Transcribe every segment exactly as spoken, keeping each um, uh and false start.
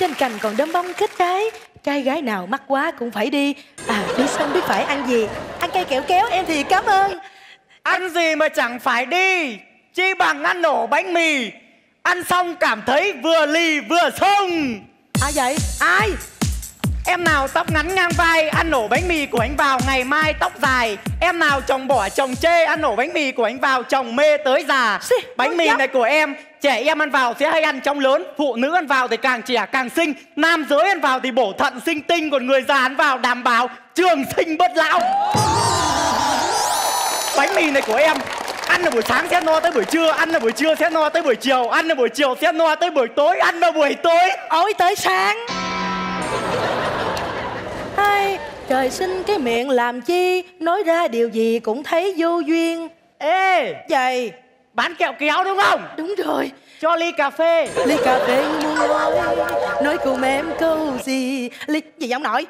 trên cành còn đâm bông kết trái. Trai gái nào mắc quá cũng phải đi. À, đi xong biết phải ăn gì. Ăn cây kẹo kéo em thì cảm ơn. Ăn gì mà chẳng phải đi, chi bằng ăn nổ bánh mì. Ăn xong cảm thấy vừa lì vừa xông. Ai vậy? Ai? Em nào tóc ngắn ngang vai, ăn nổ bánh mì của anh vào ngày mai tóc dài. Em nào chồng bỏ chồng chê, ăn nổ bánh mì của anh vào chồng mê tới già. Sì, bánh mì dốc này của em, trẻ em ăn vào sẽ hay ăn trong lớn. Phụ nữ ăn vào thì càng trẻ càng xinh. Nam giới ăn vào thì bổ thận sinh tinh. Còn người già ăn vào đảm bảo trường sinh bất lão. Bánh mì này của em, ăn là buổi sáng sẽ no tới buổi trưa, ăn là buổi trưa sẽ no tới buổi chiều, ăn là buổi chiều sẽ no tới buổi tối, ăn là buổi tối ối tới sáng. Ai, trời sinh cái miệng làm chi, nói ra điều gì cũng thấy vô duyên. Ê, vậy bán kẹo kéo đúng không? Đúng rồi. Cho ly cà phê. Ly cà phê muối, nói cùng em câu gì. Ly gì vậy ông nội?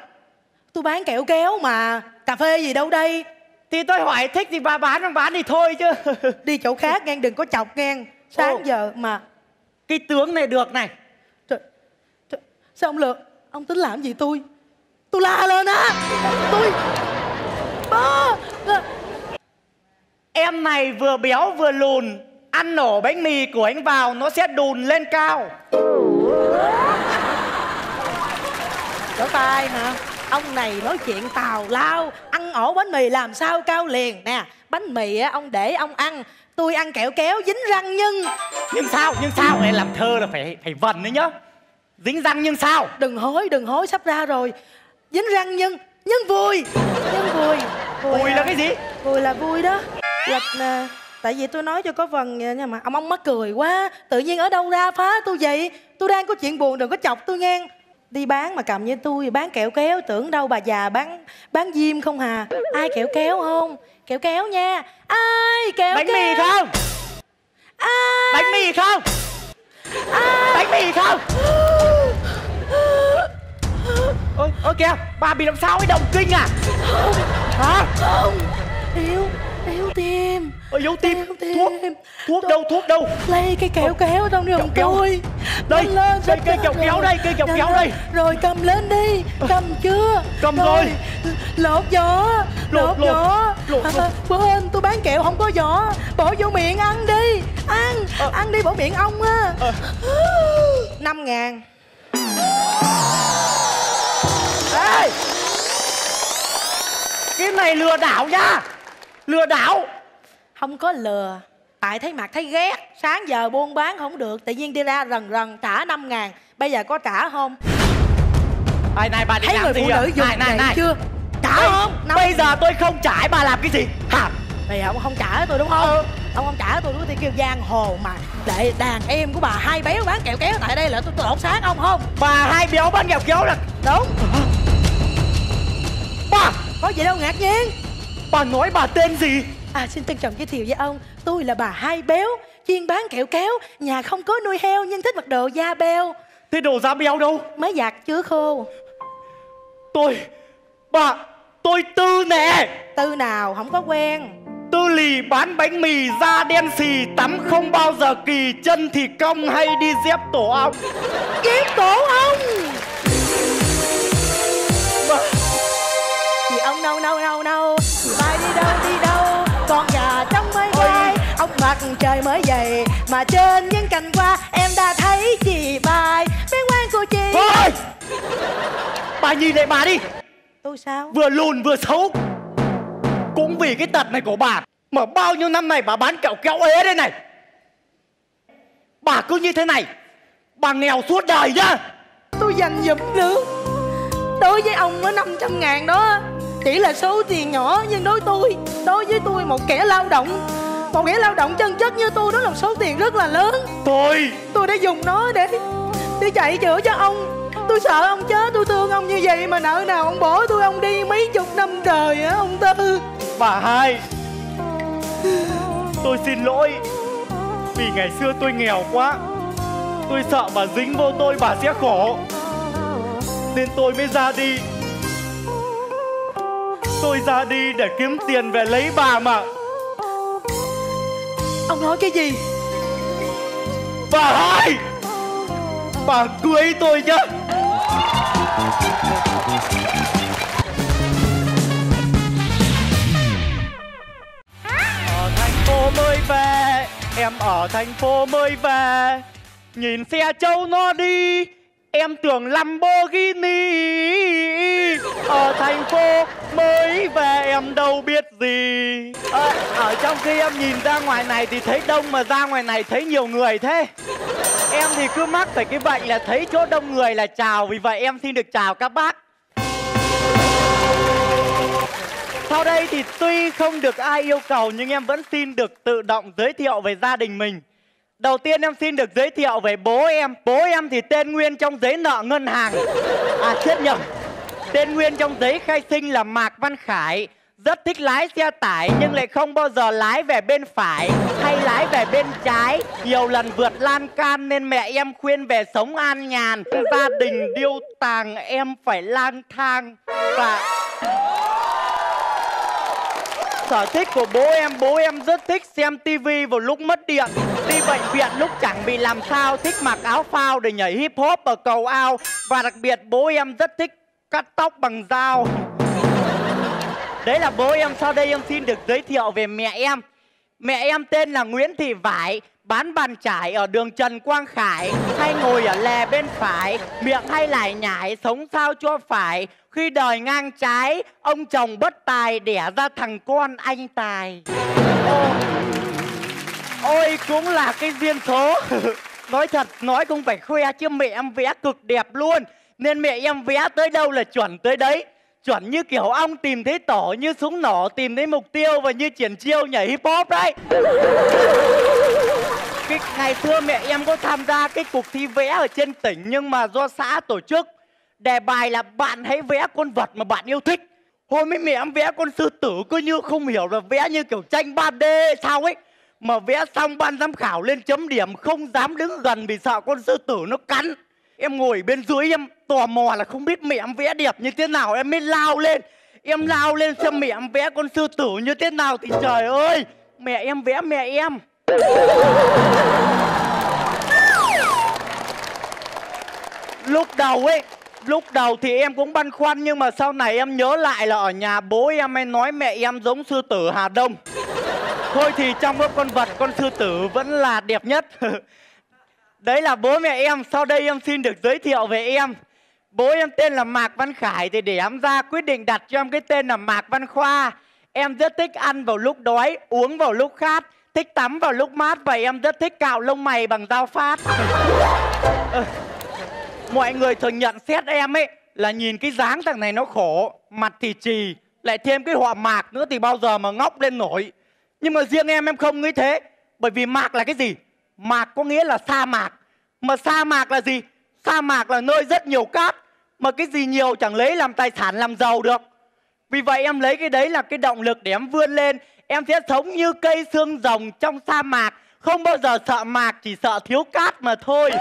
Tôi bán kẹo kéo mà, cà phê gì đâu đây. Thì tôi hỏi thích thì bà bán, không bán thì thôi chứ. Đi chỗ khác ngang, đừng có chọc ngang. Sáng Ồ. giờ mà. Cái tướng này được này. Trời, trời, sao ông Lượt? Ông tính làm gì tôi? Tôi la lên á. Tôi à, à. Em này vừa béo vừa lùn, ăn nổ bánh mì của anh vào nó sẽ đùn lên cao. Đỡ tay hả? Ông này nói chuyện tào lao, ăn ổ bánh mì làm sao cao liền. Nè, bánh mì á, ông để ông ăn, tôi ăn kẹo kéo dính răng nhưng... Nhưng sao, nhưng sao, em làm thơ là phải phải vần đấy nhá. Dính răng nhưng sao? Đừng hối, đừng hối, sắp ra rồi. Dính răng nhưng, nhưng vui. Nhưng vui. Vui, vui là, là cái gì? Vui là vui đó. Lịch nè, tại vì tôi nói cho có vần nhưng mà ông ông mắc cười quá. Tự nhiên ở đâu ra phá tôi vậy? Tôi đang có chuyện buồn, đừng có chọc tôi ngang. Đi bán mà cầm như tôi, bán kẹo kéo, tưởng đâu bà già bán bán diêm không hà. Ai kẹo kéo không? Kẹo kéo nha. Ai kẹo bánh kéo? Bánh mì không? Ai? Bánh mì không? Ai? Bánh mì không? Ôi, ôi kìa, bà bị làm sao cái động kinh à? Không. Hả? Không. Yếu, yếu tim. Ôi, yếu tim. Yếu tim. Thuốc, thuốc đâu, thuốc đâu? Lấy cái kẹo kéo trong đường tôi. Đây, lên, đây, cây kẹo kéo đây, cây kẹo kéo đây. Rồi cầm lên đi, cầm chưa? Cầm rồi. Lột vỏ, lột vỏ. Bữa hôm tôi bán kẹo không có vỏ, bỏ vô miệng ăn đi. Ăn, ăn đi, bỏ miệng ông á. Năm ngàn. Ê, cái này lừa đảo nha. Lừa đảo. Không có lừa. Tại thấy mặt thấy ghét. Sáng giờ buôn bán không được, tự nhiên đi ra rần rần trả năm ngàn. Bây giờ có trả không? Này này, bà đi thấy làm người gì phụ à? Nữ dùng này, này, này. Chưa? Trả Ê, không? Năm bây giờ tôi không trả bà làm cái gì? Hả? Bây giờ ông không trả tôi đúng không? Ừ. Ông không trả tôi đúng không? Tôi kêu giang hồ mà. Để đàn em của bà hai béo bán kẹo kéo tại đây là tôi lột xác ông không? Bà hai béo bán kẹo kéo là... Đúng. Bà! Có gì đâu ngạc nhiên. Bà nói bà tên gì? À, xin trân trọng giới thiệu với ông, tôi là bà hai béo, chuyên bán kẹo kéo, nhà không có nuôi heo nhưng thích mặc đồ da beo. Thế đồ da beo đâu? Mới giặt chưa khô. Tôi... bà... tôi tư nè. Tư nào, không có quen. Tư lì bán bánh mì, da đen xì, tắm không bao giờ kỳ, chân thì cong hay đi dép tổ ong. Dép tổ ong? Bà... Thì ông nâu nâu nâu nâu, mai đi đâu đi đâu, con gà trong mây bay, ông mặt trời mới dậy, mà trên những cành hoa em đã thấy chị bài, bé ngoan của chị. Thôi! Bà nhìn lại bà đi. Tôi sao? Vừa lùn vừa xấu. Cũng vì cái tật này của bà mà bao nhiêu năm này bà bán kẹo kéo ế đây này. Bà cứ như thế này, bà nghèo suốt đời nhá. Tôi dành dụm nữa. Đối với ông có năm trăm ngàn đó chỉ là số tiền nhỏ, nhưng đối tôi, đối với tôi một kẻ lao động, một kẻ lao động chân chất như tôi, đó là một số tiền rất là lớn. Tôi tôi đã dùng nó để để chạy chữa cho ông. Tôi sợ ông chết, tôi thương ông như vậy mà nợ nào ông bỏ tôi ông đi mấy chục năm trời á ông Tư. Bà hai, tôi xin lỗi vì ngày xưa tôi nghèo quá, tôi sợ bà dính vô tôi bà sẽ khổ nên tôi mới ra đi. Tôi ra đi để kiếm tiền về lấy bà mà. Ông nói cái gì? Bà hai! bà cưới tôi nhá. Ở thành phố mới về, em ở thành phố mới về, nhìn xe trâu nó đi, em tưởng Lamborghini. Ở thành phố mới về em đâu biết gì. à, Ở trong khi em nhìn ra ngoài này thì thấy đông, mà ra ngoài này thấy nhiều người thế. Em thì cứ mắc phải cái bệnh là thấy chỗ đông người là chào. Vì vậy em xin được chào các bác. Sau đây thì tuy không được ai yêu cầu nhưng em vẫn xin được tự động giới thiệu về gia đình mình. Đầu tiên em xin được giới thiệu về bố em. Bố em thì tên nguyên trong giấy nợ ngân hàng. À chết nhầm. Tên nguyên trong giấy khai sinh là Mạc Văn Khải. Rất thích lái xe tải nhưng lại không bao giờ lái về bên phải, hay lái về bên trái. Nhiều lần vượt lan can nên mẹ em khuyên về sống an nhàn. Gia đình điêu tàng em phải lang thang. Và sở thích của bố em, bố em rất thích xem tivi vào lúc mất điện, đi bệnh viện lúc chẳng bị làm sao, thích mặc áo phao để nhảy hip hop ở cầu ao. Và đặc biệt bố em rất thích cắt tóc bằng dao. Đấy là bố em. Sau đây em xin được giới thiệu về mẹ em. Mẹ em tên là Nguyễn Thị Vải, bán bàn chải ở đường Trần Quang Khải, hay ngồi ở lề bên phải, miệng hay lải nhải, sống sao cho phải. Khi đời ngang trái, ông chồng bất tài, đẻ ra thằng con anh tài. Ô, ôi cũng là cái duyên số. Nói thật, nói không phải khoe chứ mẹ em vẽ cực đẹp luôn. Nên mẹ em vẽ tới đâu là chuẩn tới đấy. Chuẩn như kiểu ong tìm thấy tổ, như súng nổ tìm thấy mục tiêu, và như triển chiêu nhảy hip hop đấy. Cái, ngày xưa mẹ em có tham gia cái cuộc thi vẽ ở trên tỉnh nhưng mà do xã tổ chức. Đề bài là bạn hãy vẽ con vật mà bạn yêu thích. Hôm ấy mẹ em vẽ con sư tử, cứ như không hiểu là vẽ như kiểu tranh ba D sao ấy. Mà vẽ xong ban giám khảo lên chấm điểm, không dám đứng gần vì sợ con sư tử nó cắn. Em ngồi bên dưới em tò mò là không biết mẹ em vẽ đẹp như thế nào, em mới lao lên. Em lao lên xem mẹ em vẽ con sư tử như thế nào thì trời ơi, mẹ em vẽ mẹ em. Lúc đầu ấy, lúc đầu thì em cũng băn khoăn, nhưng mà sau này em nhớ lại là ở nhà bố em hay nói mẹ em giống sư tử Hà Đông. Thôi thì trong các con vật, con sư tử vẫn là đẹp nhất. Đấy là bố mẹ em. Sau đây em xin được giới thiệu về em. Bố em tên là Mạc Văn Khải thì để em ra quyết định đặt cho em cái tên là Mạc Văn Khoa. Em rất thích ăn vào lúc đói, uống vào lúc khát, thích tắm vào lúc mát, và em rất thích cạo lông mày bằng dao phát. Ừ. Mọi người thường nhận xét em ấy là nhìn cái dáng thằng này nó khổ, mặt thì trì, lại thêm cái họa mạc nữa thì bao giờ mà ngóc lên nổi. Nhưng mà riêng em em không nghĩ thế. Bởi vì mạc là cái gì? Mạc có nghĩa là sa mạc. Mà sa mạc là gì? Sa mạc là nơi rất nhiều cát. Mà cái gì nhiều chẳng lấy làm tài sản làm giàu được. Vì vậy em lấy cái đấy là cái động lực để em vươn lên. Em sẽ sống như cây xương rồng trong sa mạc, không bao giờ sợ mạc, chỉ sợ thiếu cát mà thôi.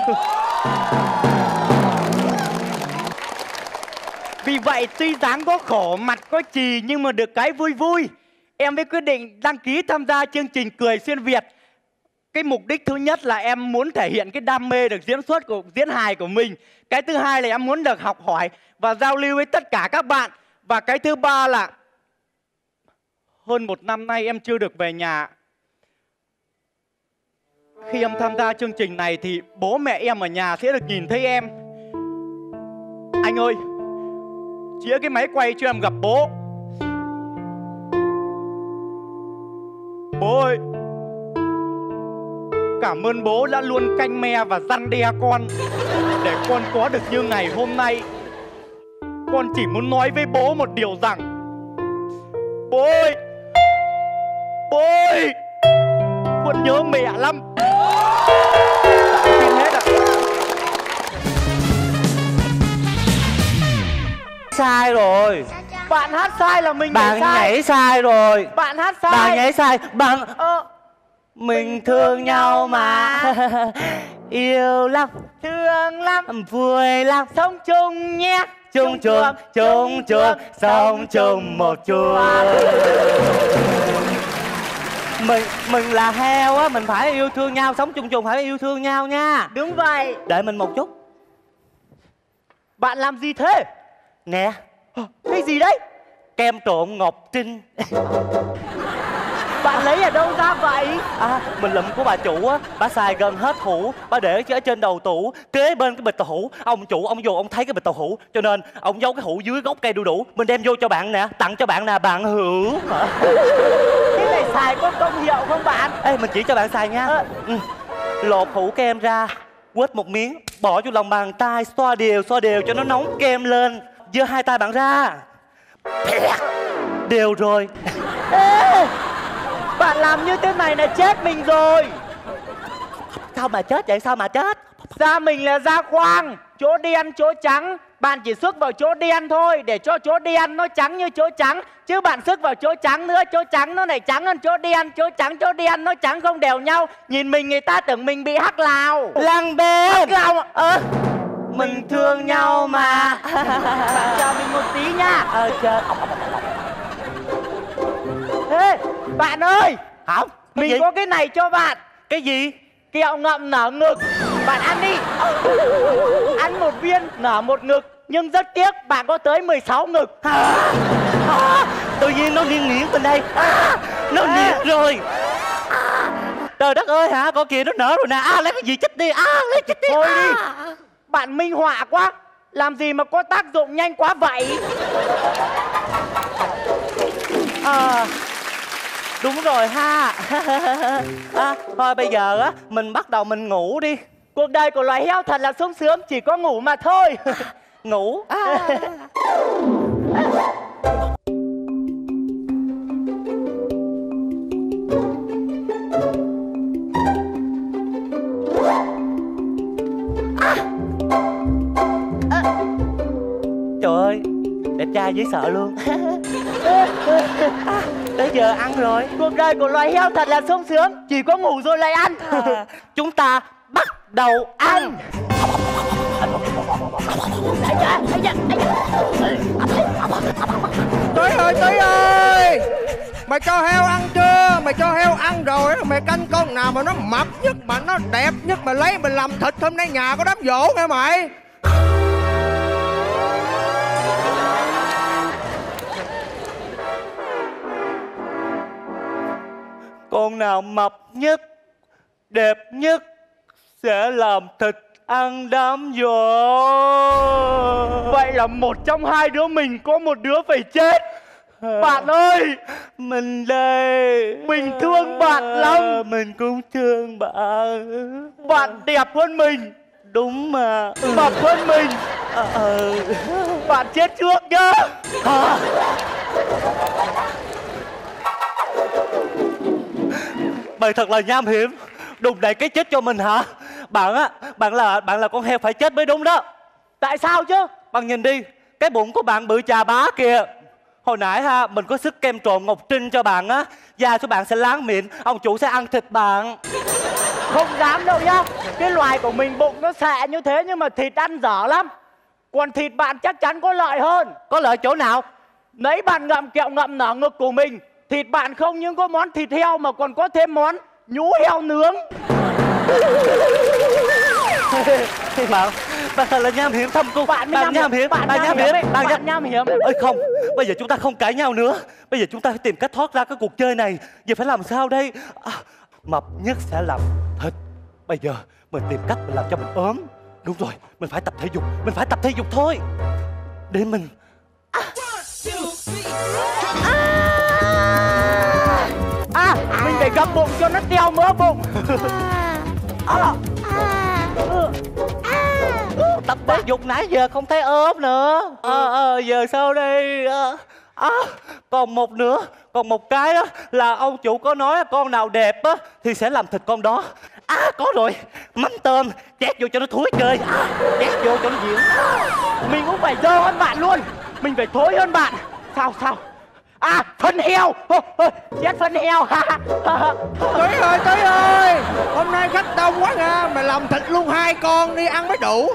Vì vậy tuy dáng có khổ, mặt có chì, nhưng mà được cái vui vui. Em mới quyết định đăng ký tham gia chương trình Cười Xuyên Việt. Cái mục đích thứ nhất là em muốn thể hiện cái đam mê được diễn xuất của diễn hài của mình. Cái thứ hai là em muốn được học hỏi và giao lưu với tất cả các bạn. Và cái thứ ba là hơn một năm nay em chưa được về nhà. Khi em tham gia chương trình này thì bố mẹ em ở nhà sẽ được nhìn thấy em. Anh ơi, chĩa cái máy quay cho em gặp bố. Bố ơi, cảm ơn bố đã luôn canh me và răn đe con để con có được như ngày hôm nay. Con chỉ muốn nói với bố một điều rằng, bố ơi, bố ơi, con nhớ mẹ lắm. Hết à. Sai rồi. Bạn hát sai là mình bạn sai. Nhảy sai rồi. Bạn hát sai. Bạn nhảy sai. Bạn ờ. Mình thương nhau mà yêu lắm, thương lắm, vui lắm, sống chung nhé, chung chuồng, chung chuồng, sống chung một chuồng. Mình mình là heo á, mình phải yêu thương nhau, sống chung chuồng phải yêu thương nhau nha. Đúng vậy. Đợi mình một chút. Bạn làm gì thế? Nè, cái gì đấy? Kem trộn Ngọc Trinh. Bạn lấy ở đâu ra vậy? À, mình lụm của bà chủ á, bà xài gần hết hũ, bà để ở trên đầu tủ, kế bên cái bịch tàu hũ. Ông chủ ông vô ông thấy cái bịch tàu hũ, cho nên ông giấu cái hũ dưới gốc cây đu đủ. Mình đem vô cho bạn nè, tặng cho bạn nè, bạn hưởng. Cái này xài có công hiệu không bạn? Ê, mình chỉ cho bạn xài nha. À. Ừ. Lột hũ kem ra, quết một miếng, bỏ vô lòng bàn tay, xoa đều, xoa đều cho nó nóng kem lên. Giơ hai tay bạn ra. Đều rồi. Ê! Bạn làm như thế này là chết mình rồi. Sao mà chết vậy? Sao mà chết? Da mình là da khoang, chỗ đen chỗ trắng. Bạn chỉ xước vào chỗ đen thôi, để cho chỗ đen nó trắng như chỗ trắng. Chứ bạn xước vào chỗ trắng nữa, chỗ trắng nó này trắng hơn chỗ đen. Chỗ trắng chỗ đen nó trắng không đều nhau. Nhìn mình người ta tưởng mình bị hắc lào. Lăng bê hắc lào. Ờ, mình thương nhau mà. Bạn chờ mình một tí nha. Ờ, chờ. Ê, bạn ơi. Không. Mình gì? Có cái này cho bạn. Cái gì? Kẹo ngậm nở ngực. Bạn ăn đi. Ăn một viên nở một ngực. Nhưng rất tiếc bạn có tới mười sáu ngực. À, à, tự nhiên nó nghiêng nghiêng bên đây. À, nó à, nghiêng rồi. À, trời đất ơi hả? Con kia nó nở rồi nè. À, lấy cái gì chích đi. À, lấy chích đi. Thôi à, đi. Bạn minh họa quá. Làm gì mà có tác dụng nhanh quá vậy? À, đúng rồi ha. À, thôi bây giờ á mình bắt đầu mình ngủ đi. Cuộc đời của loài heo thật là sung sướng, chỉ có ngủ mà thôi. Ngủ à. À. À. Trời ơi, đẹp trai dễ sợ luôn. À, tới giờ ăn rồi. Cuộc đời của loài heo thật là sung sướng, chỉ có ngủ rồi lại ăn. À. Chúng ta bắt đầu ăn. Tới ơi, tới ơi, mày cho heo ăn chưa? Mày cho heo ăn rồi, mày canh con nào mà nó mập nhất, mà nó đẹp nhất, mày lấy mày làm thịt. Hôm nay nhà có đám giỗ nghe mày. Con nào mập nhất, đẹp nhất sẽ làm thịt ăn đám giỗ. Vậy là một trong hai đứa mình có một đứa phải chết. Bạn ơi, mình đây. Mình thương bạn lắm. Mình cũng thương bạn. Bạn đẹp hơn mình. Đúng mà. Ừ. Mập hơn mình. À, à. Bạn chết trước nhá. À. Mày thật là nham hiểm, đụng đẩy cái chết cho mình hả? Bạn á, bạn là bạn là con heo phải chết mới đúng đó. Tại sao chứ? Bạn nhìn đi, cái bụng của bạn bự chà bá kìa. Hồi nãy ha, mình có sức kem trộn Ngọc Trinh cho bạn á, da của bạn sẽ láng mịn, ông chủ sẽ ăn thịt bạn. Không dám đâu nhá. Cái loài của mình bụng nó xệ như thế nhưng mà thịt ăn dở lắm. Còn thịt bạn chắc chắn có lợi hơn. Có lợi chỗ nào? Nãy bạn ngậm kẹo ngậm nở ngực của mình, thịt bạn không những có món thịt heo mà còn có thêm món nhũ heo nướng. Bạn, bạn thật là nham hiểm thâm cung. Bạn nham hiểm, bạn nham hiểm, bạn nham hiểm. Ơi không, bây giờ chúng ta không cãi nhau nữa. Bây giờ chúng ta phải tìm cách thoát ra cái cuộc chơi này. Giờ phải làm sao đây? À, mập nhất sẽ làm thịt. Bây giờ mình tìm cách mình làm cho mình ốm. Đúng rồi, mình phải tập thể dục, mình phải tập thể dục thôi. Để mình. À. À. À, mình phải gập bụng cho nó teo mỡ bụng. À, à, à. Tập thể dục nãy giờ không thấy ốm nữa. Ờ, à, à, giờ sao đây? À, còn một nữa, còn một cái đó là ông chủ có nói con nào đẹp á thì sẽ làm thịt con đó. À, có rồi, mắm tôm, chét vô cho nó thối chơi. À, chét vô cho nó diễn. Mình cũng phải dơ hơn bạn luôn, mình phải thối hơn bạn. Sao, sao? À, phân heo. Chết phân heo. Tới ơi, tới ơi, hôm nay khách đông quá nha. Mày làm thịt luôn hai con đi, ăn mới đủ.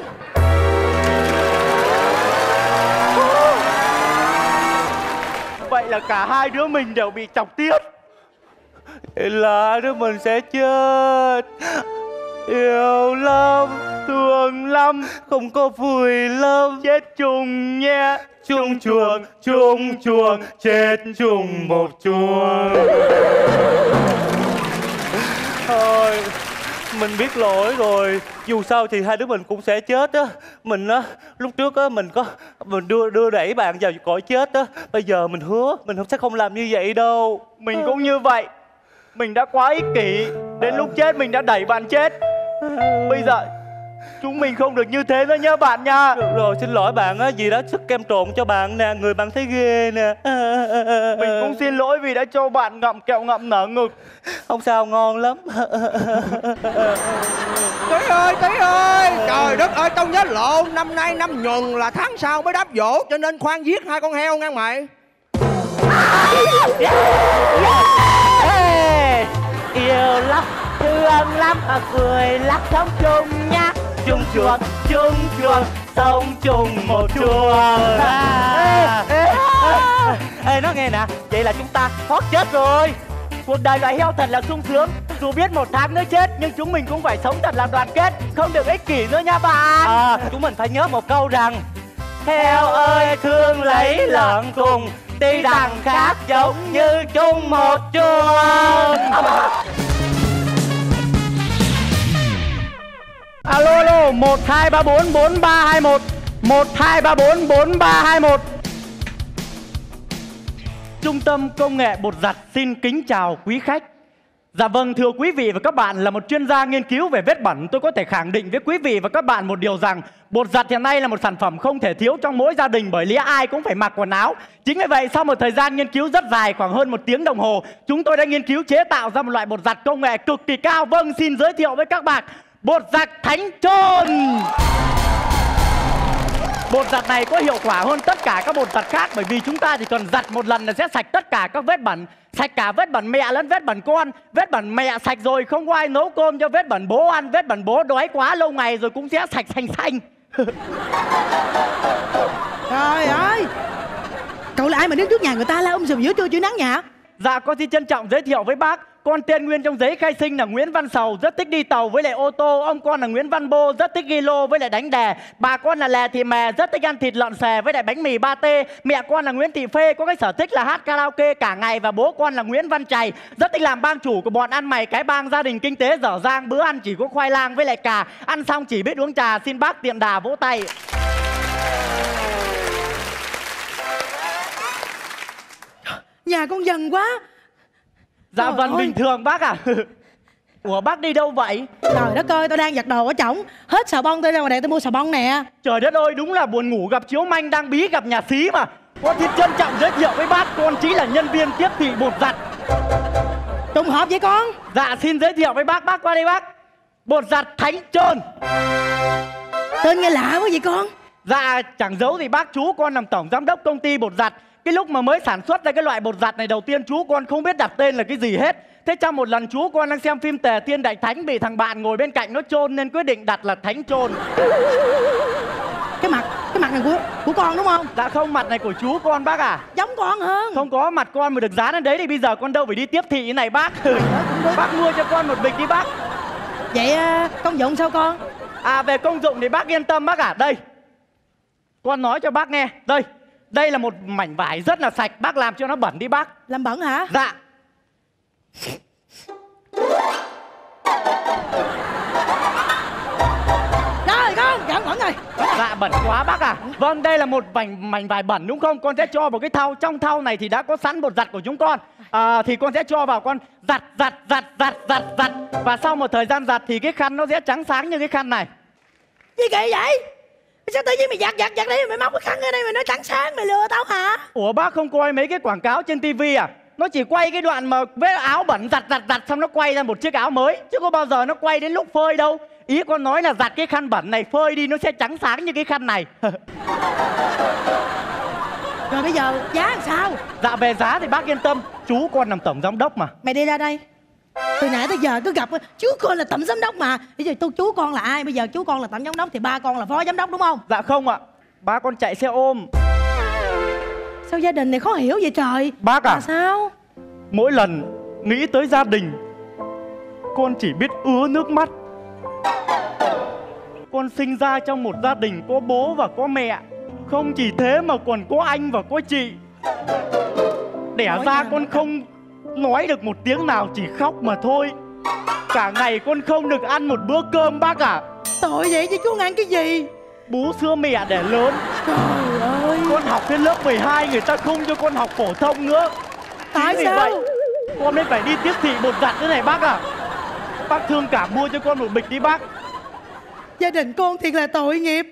Vậy là cả hai đứa mình đều bị chọc tiết. Vậy là đứa mình sẽ chết. Yêu lắm, thương lắm, không có vui lắm. Chết chung nhé, chung chuồng, chung chuồng, chết chung một chuồng. Thôi, mình biết lỗi rồi. Dù sao thì hai đứa mình cũng sẽ chết á. Mình á, lúc trước á, mình có mình đưa đưa đẩy bạn vào cõi chết á. Bây giờ mình hứa, mình sẽ không làm như vậy đâu. Mình cũng như vậy. Mình đã quá ích kỷ. Đến lúc chết mình đã đẩy bạn chết. Bây giờ chúng mình không được như thế nữa nhá bạn nha. Được rồi, xin lỗi bạn á, vì đã sức kem trộn cho bạn nè. Người bạn thấy ghê nè. Mình cũng xin lỗi vì đã cho bạn ngậm kẹo ngậm nở ngực. Không sao, ngon lắm. Tí ơi, tí ơi, trời đất ơi, tao nhớ lộn. Năm nay năm nhuần là tháng sau mới đáp giỗ, cho nên khoan giết hai con heo nghe mày. Yêu lắm, thương lắm, cười lắm, sống chung nhá. Chung chuồng, chung chuồng, sống chung một chuồng. à. Ê, ê, à. Ê, nói nghe nè, vậy là chúng ta thoát chết rồi. Cuộc đời loài heo thật là sung sướng. Dù biết một tháng nữa chết, nhưng chúng mình cũng phải sống thật là đoàn kết, không được ích kỷ nữa nha bạn. à, Chúng mình phải nhớ một câu rằng: heo ơi thương lấy lợn cùng, tuy đằng khác giống như chung một chuồng. Alo alo, một hai ba bốn bốn ba hai một, một hai ba bốn bốn ba hai một. Trung tâm công nghệ bột giặt xin kính chào quý khách. Dạ vâng, thưa quý vị và các bạn, là một chuyên gia nghiên cứu về vết bẩn, tôi có thể khẳng định với quý vị và các bạn một điều rằng bột giặt hiện nay là một sản phẩm không thể thiếu trong mỗi gia đình, bởi lẽ ai cũng phải mặc quần áo. Chính vì vậy, sau một thời gian nghiên cứu rất dài, khoảng hơn một tiếng đồng hồ, chúng tôi đã nghiên cứu chế tạo ra một loại bột giặt công nghệ cực kỳ cao. Vâng, xin giới thiệu với các bạn bột giặt Thánh Chôn. Bột giặt này có hiệu quả hơn tất cả các bột giặt khác, bởi vì chúng ta chỉ cần giặt một lần là sẽ sạch tất cả các vết bẩn. Sạch cả vết bẩn mẹ lẫn vết bẩn con. Vết bẩn mẹ sạch rồi không có ai nấu cơm cho vết bẩn bố ăn. Vết bẩn bố đói quá lâu ngày rồi cũng sẽ sạch xanh xanh. Trời ơi, cậu là ai mà đứng trước nhà người ta la um sùm giữa trưa chữ nắng nhỉ? Dạ, con xin trân trọng giới thiệu với bác, con tên nguyên trong giấy khai sinh là Nguyễn Văn Sầu, rất thích đi tàu với lại ô tô. Ông con là Nguyễn Văn Bô, rất thích ghi lô với lại đánh đè. Bà con là Lè Thị Mè, rất thích ăn thịt lợn xè với lại bánh mì ba tê. Mẹ con là Nguyễn Thị Phê, có cái sở thích là hát karaoke cả ngày. Và bố con là Nguyễn Văn Chày, rất thích làm bang chủ của bọn ăn mày cái bang. Gia đình kinh tế dở dang, bữa ăn chỉ có khoai lang với lại cà, ăn xong chỉ biết uống trà. Xin bác tiện đà vỗ tay. Nhà con dần quá. Dạ trời vâng, ơi. Bình thường bác à. Ủa bác đi đâu vậy? Trời đất ơi, tôi đang giặt đồ ở trỏng. Hết xà bông, tôi ra ngoài này tôi mua xà bông nè. Trời đất ơi, đúng là buồn ngủ gặp chiếu manh, đang bí gặp nhà xí mà. Con xin trân trọng giới thiệu với bác, con chỉ là nhân viên tiếp thị bột giặt. Trùng hợp với con. Dạ xin giới thiệu với bác, bác qua đây bác. Bột giặt Thánh Chôn. Tên nghe lạ quá vậy con. Dạ chẳng giấu gì bác, chú con làm tổng giám đốc công ty bột giặt. Cái lúc mà mới sản xuất ra cái loại bột giặt này, đầu tiên chú con không biết đặt tên là cái gì hết. Thế trong một lần chú con đang xem phim Tề Thiên Đại Thánh, bị thằng bạn ngồi bên cạnh nó chôn nên quyết định đặt là Thánh Chôn. Cái mặt, cái mặt này của của con đúng không? Dạ không, mặt này của chú con bác à. Giống con hơn. Không có, mặt con mà được giá lên đấy thì bây giờ con đâu phải đi tiếp thị này bác. Bác mua cho con một bịch đi bác. Vậy công dụng sao con? À về công dụng thì bác yên tâm bác à. Đây, con nói cho bác nghe. Đây, đây là một mảnh vải rất là sạch, bác làm cho nó bẩn đi bác. Làm bẩn hả? Dạ. Rồi con, chẳng bẩn rồi. Dạ bẩn quá bác à. Vâng, đây là một mảnh mảnh vải bẩn đúng không? Con sẽ cho vào cái thau, trong thau này thì đã có sẵn bột giặt của chúng con. À, thì con sẽ cho vào, con giặt giặt giặt giặt giặt giặt. Và sau một thời gian giặt thì cái khăn nó sẽ trắng sáng như cái khăn này. Gì kỳ vậy? Sao tự nhiên mày giặt giặt giặt đi, mày móc cái khăn ở đây mày nói trắng sáng, mày lừa tao hả? Ủa bác không coi mấy cái quảng cáo trên tivi à? Nó chỉ quay cái đoạn mà vết áo bẩn giặt giặt giặt xong nó quay ra một chiếc áo mới, chứ có bao giờ nó quay đến lúc phơi đâu. Ý con nói là giặt cái khăn bẩn này, phơi đi nó sẽ trắng sáng như cái khăn này. Rồi bây giờ giá làm sao? Dạ về giá thì bác yên tâm, chú con làm tổng giám đốc mà. Mày đi ra đây. Từ nãy tới giờ cứ gặp chú con là tổng giám đốc mà. Bây giờ tôi chú con là ai? Bây giờ chú con là tổng giám đốc thì ba con là phó giám đốc đúng không? Dạ không ạ. À, ba con chạy xe ôm. Sao gia đình này khó hiểu vậy trời? Bác à, à sao? Mỗi lần nghĩ tới gia đình, con chỉ biết ứa nước mắt. con sinh ra trong một gia đình có bố và có mẹ. Không chỉ thế mà còn có anh và có chị. Đẻ ra con không nói được một tiếng nào, chỉ khóc mà thôi. Cả ngày con không được ăn một bữa cơm bác ạ. Tội vậy chứ chú ăn cái gì? Bú sữa mẹ để lớn. Trời ơi. Con học đến lớp mười hai người ta không cho con học phổ thông nữa. Tại sao vậy? Con mới phải đi tiếp thị bột giặt thế này bác ạ. Bác thương cảm mua cho con một bịch đi bác. Gia đình con thiệt là tội nghiệp.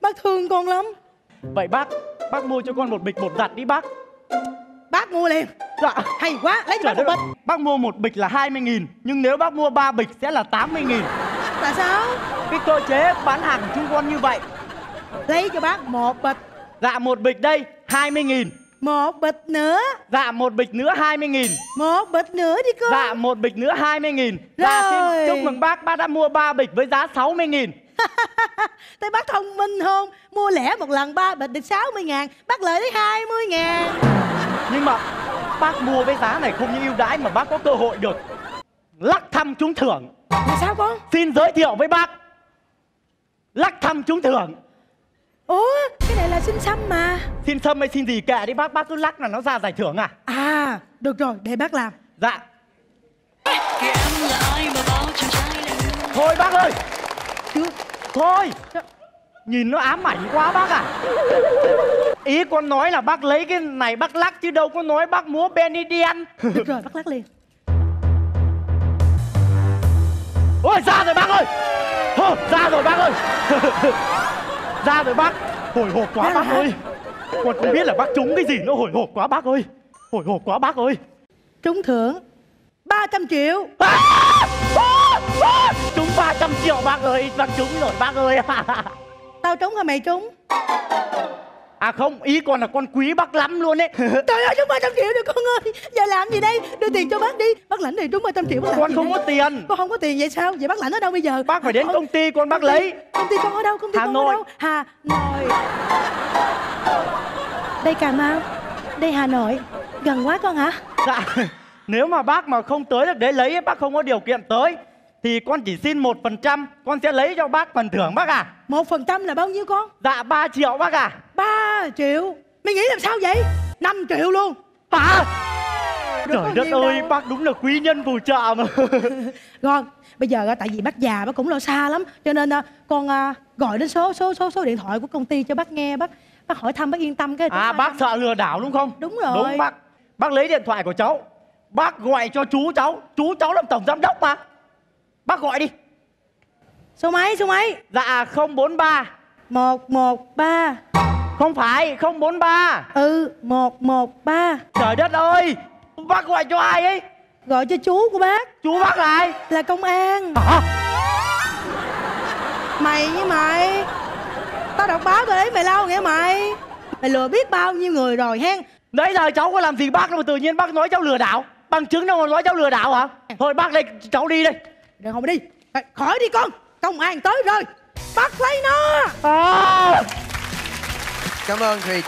Bác thương con lắm. Vậy bác, bác mua cho con một bịch bột giặt đi bác. Bác mua liền. Dạ. Hay quá, lấy cho bác một bịch. Bác mua một bịch là hai mươi nghìn. Nhưng nếu bác mua ba bịch sẽ là tám mươi nghìn. Tại sao? Cái cơ chế bán hàng của chúng con như vậy. Lấy cho bác một bịch. Dạ một bịch đây, hai mươi nghìn. Một bịch nữa. Dạ một bịch nữa hai mươi nghìn. Một bịch nữa đi cô. Dạ một bịch nữa hai mươi nghìn. Dạ xin chúc mừng bác, bác đã mua ba bịch với giá sáu mươi nghìn. Thế bác thông minh không? Mua lẻ một lần ba bịch được sáu mươi ngàn, bác lợi tới hai mươi ngàn. Nhưng mà bác mua với giá này không những ưu đãi mà bác có cơ hội được lắc thăm trúng thưởng. Là sao con? Xin giới thiệu với bác lắc thăm trúng thưởng. Ủa, cái này là xin xăm mà. Xin xăm hay xin gì kệ đi bác, bác cứ lắc là nó ra giải thưởng à? À, được rồi, để bác làm. Dạ. Thôi bác ơi. Chứ... Thôi. Nhìn nó ám ảnh quá bác à. Ý con nói là bác lấy cái này bác lắc chứ đâu có nói bác múa Benny Đen. Được rồi, bác lắc liền. Ôi, ra rồi bác ơi. Thôi, ra rồi bác ơi. Ra rồi bác. Hồi hộp quá bác ơi. Con không biết là bác trúng cái gì nữa, hồi hộp quá bác ơi. Hồi hộp quá bác ơi. Trúng thưởng ba trăm triệu. À! À! À! Trúng ba trăm triệu bác ơi. Bác trúng rồi bác ơi. Tao trúng hả mày trúng? À không, ý con là con quý bác lắm luôn ấy. Trời ơi, trúng ba trăm triệu rồi con ơi. Giờ làm gì đây? Đưa tiền cho bác đi. Bác lãnh này trúng ba trăm triệu bác. Con không đây? Có tiền. Con không có tiền vậy sao? Vậy bác lãnh ở đâu bây giờ? Bác phải đến công ty con bác lấy. Công ty con ở đâu? Công ty Hà con Nội. Ở đâu? Hà Nội. Đây Cà Mau. Đây Hà Nội. Gần quá con hả? Dạ. Nếu mà bác mà không tới được để lấy, bác không có điều kiện tới, thì con chỉ xin một phần trăm, con sẽ lấy cho bác phần thưởng bác à. một phần trăm là bao nhiêu con? Dạ ba triệu bác à. ba triệu? Mày nghĩ làm sao vậy? năm triệu luôn. Hả? Trời đất ơi, đâu. Bác đúng là quý nhân phù trợ mà. Con, bây giờ tại vì bác già bác cũng lo xa lắm, cho nên con gọi đến số số số số điện thoại của công ty cho bác nghe, bác bác hỏi thăm bác yên tâm cái. À bác sợ lừa đảo đúng không? Đúng rồi. Đúng bác. Bác lấy điện thoại của cháu. Bác gọi cho chú cháu, chú cháu làm tổng giám đốc mà. Bác gọi đi. Số mấy, số mấy? Dạ không bốn ba. một một ba. Không phải, không bốn ba. Ừ, một một ba. Trời đất ơi, bác gọi cho ai ấy? Gọi cho chú của bác. Chú bác là ai? Là công an. Hả? Mày với mày. Tao đọc báo rồi đấy, mày lâu nghe mày. Mày lừa biết bao nhiêu người rồi hen. Đấy giờ cháu có làm gì bác đâu mà tự nhiên bác nói cháu lừa đảo. Bằng chứng đâu mà nói cháu lừa đảo hả? Thôi bác đây, cháu đi đây. Được không đi. Khỏi đi con. Công an tới rồi. Bắt lấy nó. À. Cảm ơn Thùy.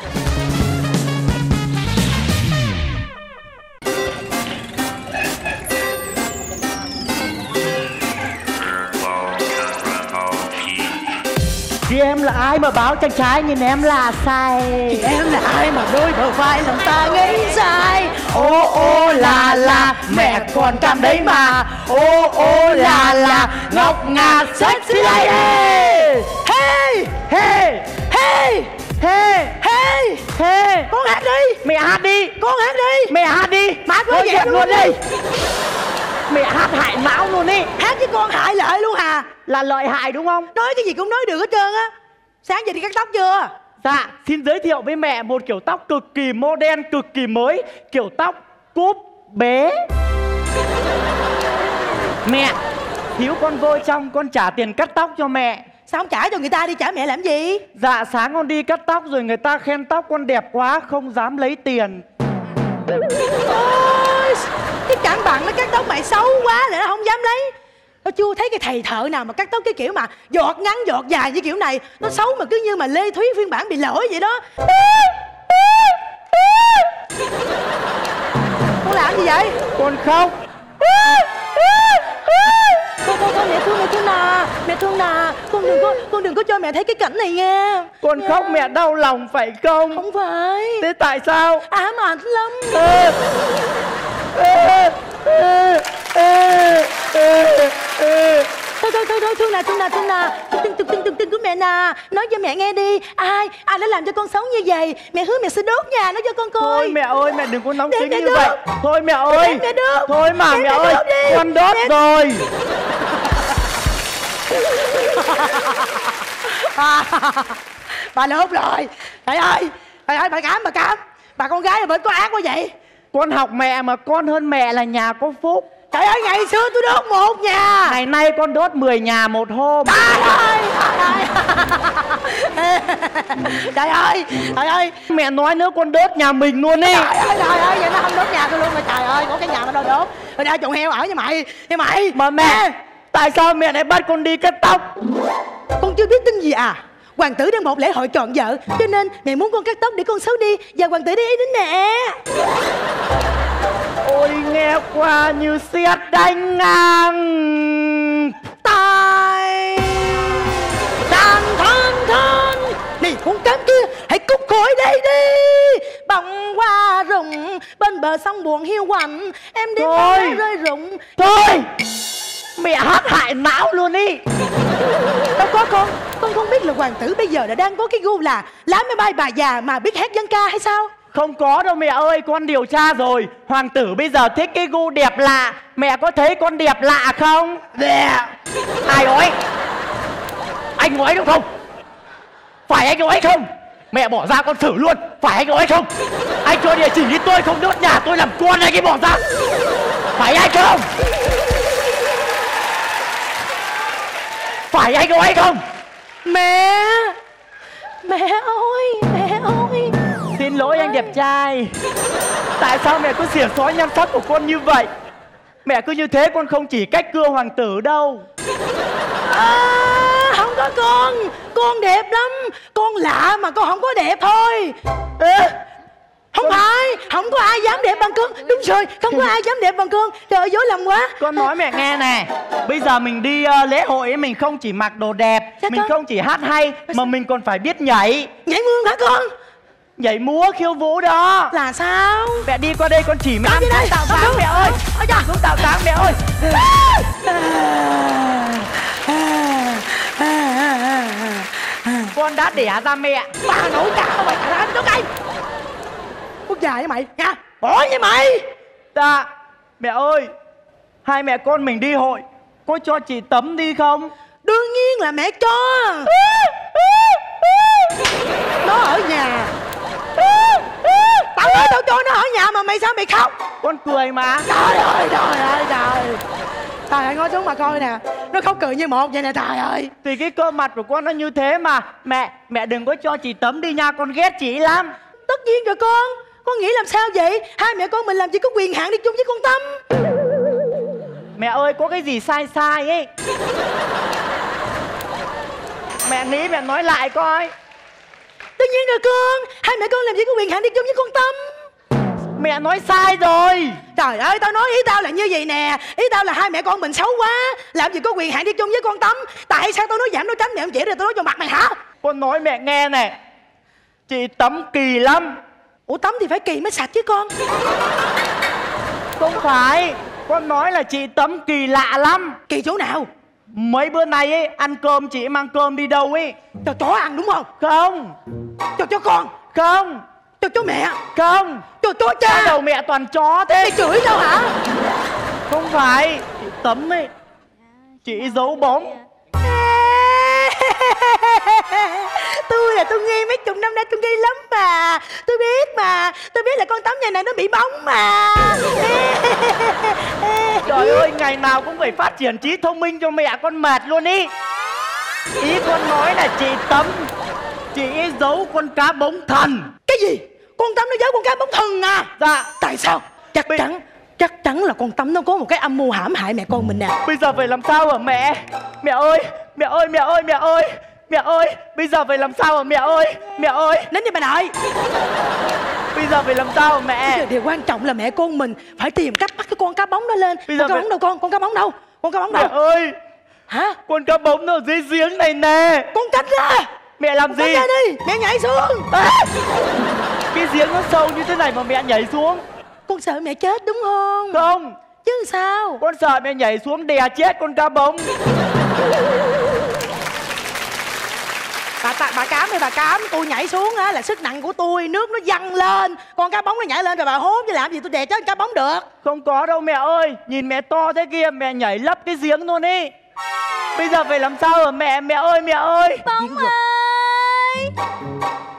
Chị em là ai mà báo chân trái nhìn em là sai. Chị em là ai mà đôi bờ vai làm ta nghĩ sai. Ô ô là là mẹ còn cầm đấy mà. Ô ô là là ngọc ngà sexy lady. Hey hey hey hey hey hey. Con hát đi. Mẹ hát đi. Con hát đi. Mẹ hát đi. Má cứ dẹp luôn đi. Mẹ hát hại máu luôn đi. Hát với con hại lợi luôn hả? Là lợi hại đúng không? Nói cái gì cũng nói được hết trơn á. Sáng giờ đi cắt tóc chưa? Dạ, xin giới thiệu với mẹ một kiểu tóc cực kỳ modern, cực kỳ mới. Kiểu tóc cúp bế. Mẹ, thiếu con vôi trong, con trả tiền cắt tóc cho mẹ. Sao không trả cho người ta đi, trả mẹ làm gì? Dạ, sáng con đi cắt tóc rồi người ta khen tóc con đẹp quá, không dám lấy tiền. Ôi, cái chẳng bằng nó cắt tóc mày xấu quá lại nó không dám lấy. Nó chưa thấy cái thầy thợ nào mà cắt tóc cái kiểu mà giọt ngắn giọt dài như kiểu này. Nó xấu mà cứ như mà Lê Thúy phiên bản bị lỗi vậy đó. Con làm gì vậy? Con khóc. Con thôi mẹ thương, mẹ thương nà, mẹ thương nà, con đừng có, con đừng có cho mẹ thấy cái cảnh này nha. Con khóc mẹ đau lòng phải không? Không phải. Thế tại sao? Ám ảnh lắm. Ê, ê, ê, ê, ê, ê. Thôi thôi thôi thôi thương nà, thương nà, thương nà, tin tin tin tin của mẹ nà, nói cho mẹ nghe đi, ai ai đã làm cho con xấu như vậy, mẹ hứa mẹ sẽ đốt nhà nó cho con coi. Thôi mẹ ơi, mẹ đừng có nóng tính như vậy. Thôi mẹ ơi, thôi mà mẹ ơi, con đốt rồi. Bà lớn rồi, mẹ ơi, mẹ ơi, bà cám, bà cám, bà con gái ở bên có ác quá vậy. Con học mẹ mà con hơn mẹ là nhà có phúc. Trời ơi, ngày xưa tôi đốt một nhà, ngày nay con đốt mười nhà một hôm. Trời ơi, trời ơi, trời ơi. Mẹ nói nữa con đốt nhà mình luôn đi. Trời ơi, trời ơi, vậy nó không đốt nhà tôi luôn mà. Trời ơi, có cái nhà mà đâu đốt. Rồi ra chuồng heo ở với mày, với mày. Mà mẹ, tại sao mẹ lại bắt con đi cắt tóc? Con chưa biết tin gì à? Hoàng tử đang một lễ hội chọn vợ, cho nên mẹ muốn con cắt tóc để con xấu đi và hoàng tử để ý đến mẹ. Ôi nghe qua như sét đánh ngang tai, đàn thân thân này con cám kia hãy cút khỏi đây đi. Bọng qua rụng bên bờ sông buồn hiu quạnh, em đến thôi rơi rụng. Thôi mẹ hát hại não luôn đi. Đâu có con, con không biết là hoàng tử bây giờ đã đang có cái gu là lái máy bay bà già mà biết hát dân ca hay sao? Không có đâu mẹ ơi, con điều tra rồi. Hoàng tử bây giờ thích cái gu đẹp lạ. Mẹ có thấy con đẹp lạ không? Đẹp. Ai nói? Anh nói đúng không? Phải anh nói không? Mẹ bỏ ra con thử luôn. Phải anh nói không? Anh cho địa chỉ đi, tôi không đốt nhà tôi làm con anh ấy bỏ ra. Phải anh không? Phải anh nói không? Mẹ, mẹ ơi, mẹ ơi. Xin lỗi anh đẹp trai. Tại sao mẹ cứ xỉa xói nhan sắc của con như vậy? Mẹ cứ như thế con không chỉ cách cưa hoàng tử đâu. À, không có con. Con đẹp lắm. Con lạ mà con không có đẹp thôi. À, không con... phải. Không có ai dám đẹp bằng con. Đúng rồi, không có ai dám đẹp bằng con. Trời ơi, dối lòng quá. Con nói mẹ nghe nè. Bây giờ mình đi uh, lễ hội ấy, mình không chỉ mặc đồ đẹp. Dạ, mình con... không chỉ hát hay mà mình còn phải biết nhảy. Nhảy mương hả con? Nhảy múa khiêu vũ đó. Là sao? Mẹ đi qua đây con chỉ mẹ ăn xuống tạo dáng mẹ ơi. Ăn xuống tạo dáng mẹ ơi. Con đã đẻ ra mẹ. Ba nấu cả tao mày cả ra cho cây. Quốc già với mày nha. Bỏ với mày. Dạ. Mẹ ơi, hai mẹ con mình đi hội, có cho chị Tấm đi không? Đương nhiên là mẹ cho. Nó ở nhà. Tao nói tao cho nó ở nhà mà mày sao mày khóc? Con cười mà. Trời ơi, trời ơi, trời. Trời ơi, ngồi xuống mà coi nè. Nó khóc cười như một vậy nè, trời ơi. Thì cái cơ mặt của con nó như thế mà. Mẹ, mẹ đừng có cho chị Tấm đi nha, con ghét chị lắm. Tất nhiên rồi con. Con nghĩ làm sao vậy? Hai mẹ con mình làm gì có quyền hạn đi chung với con Tâm. Mẹ ơi, có cái gì sai sai ấy. Mẹ nghĩ mẹ nói lại coi. Tất nhiên rồi con, hai mẹ con làm gì có quyền hạn đi chung với con Tâm. Mẹ nói sai rồi. Trời ơi, tao nói ý tao là như vậy nè. Ý tao là hai mẹ con mình xấu quá, làm gì có quyền hạn đi chung với con Tâm. Tại sao tao nói giảm nói tránh mẹ không chỉ rồi tao nói cho mặt mày hả? Con nói mẹ nghe nè, chị Tấm kỳ lắm. Ủa Tấm thì phải kỳ mới sạch chứ con. Không phải, con nói là chị Tấm kỳ lạ lắm. Kỳ chỗ nào? Mấy bữa nay ấy, ăn cơm chị mang cơm đi đâu ấy? Cho chó ăn đúng không? Không. Cho chó con? Không. Cho chó mẹ? Không. Cho chó cha? Sao đầu mẹ toàn chó thế? Mày chửi tao hả? Không phải, chị Tấm ấy, chị giấu bóng. Tôi là tôi nghe mấy chục năm nay tôi nghi lắm mà. Tôi biết mà, tôi biết là con Tấm nhà này nó bị bóng mà. Trời ơi, ngày nào cũng phải phát triển trí thông minh cho mẹ con mệt luôn ý. Ý con nói là chị Tấm, chị giấu con cá bóng thần. Cái gì? Con Tấm nó giấu con cá bóng thần à? Dạ. Tại sao? Chắc Bị... chắn Chắc chắn là con Tấm nó có một cái âm mưu hãm hại mẹ con mình nè. Bây giờ phải làm sao hả mẹ? Mẹ ơi, mẹ ơi, mẹ ơi, mẹ ơi. Mẹ ơi, bây giờ phải làm sao hả mẹ ơi? Mẹ ơi, nín đi bà nội. Bây giờ phải làm sao hả mẹ? Bây giờ điều quan trọng là mẹ con mình phải tìm cách bắt cái con cá bóng đó lên. Bây giờ con cá phải... bóng đâu con? Con cá bóng đâu? Con cá bóng đâu? Mẹ ơi, Hả? Con cá bống nó ở dưới giếng này nè. Con cắt ra. Mẹ làm con gì? Cắt ra đi. Mẹ nhảy xuống. À. Cái giếng nó sâu như thế này mà mẹ nhảy xuống. Con sợ mẹ chết đúng không? Không. Chứ sao? Con sợ mẹ nhảy xuống đè chết con cá bống. Bà, bà, bà cám ơi, bà cám, tôi nhảy xuống á là sức nặng của tôi, nước nó văng lên, con cá bóng nó nhảy lên rồi bà hốt chứ làm gì tôi đè chết con cá bóng được. Không có đâu mẹ ơi, nhìn mẹ to thế kia, mẹ nhảy lấp cái giếng luôn đi. Bây giờ phải làm sao hả mẹ, mẹ ơi, mẹ ơi. Bóng ơi,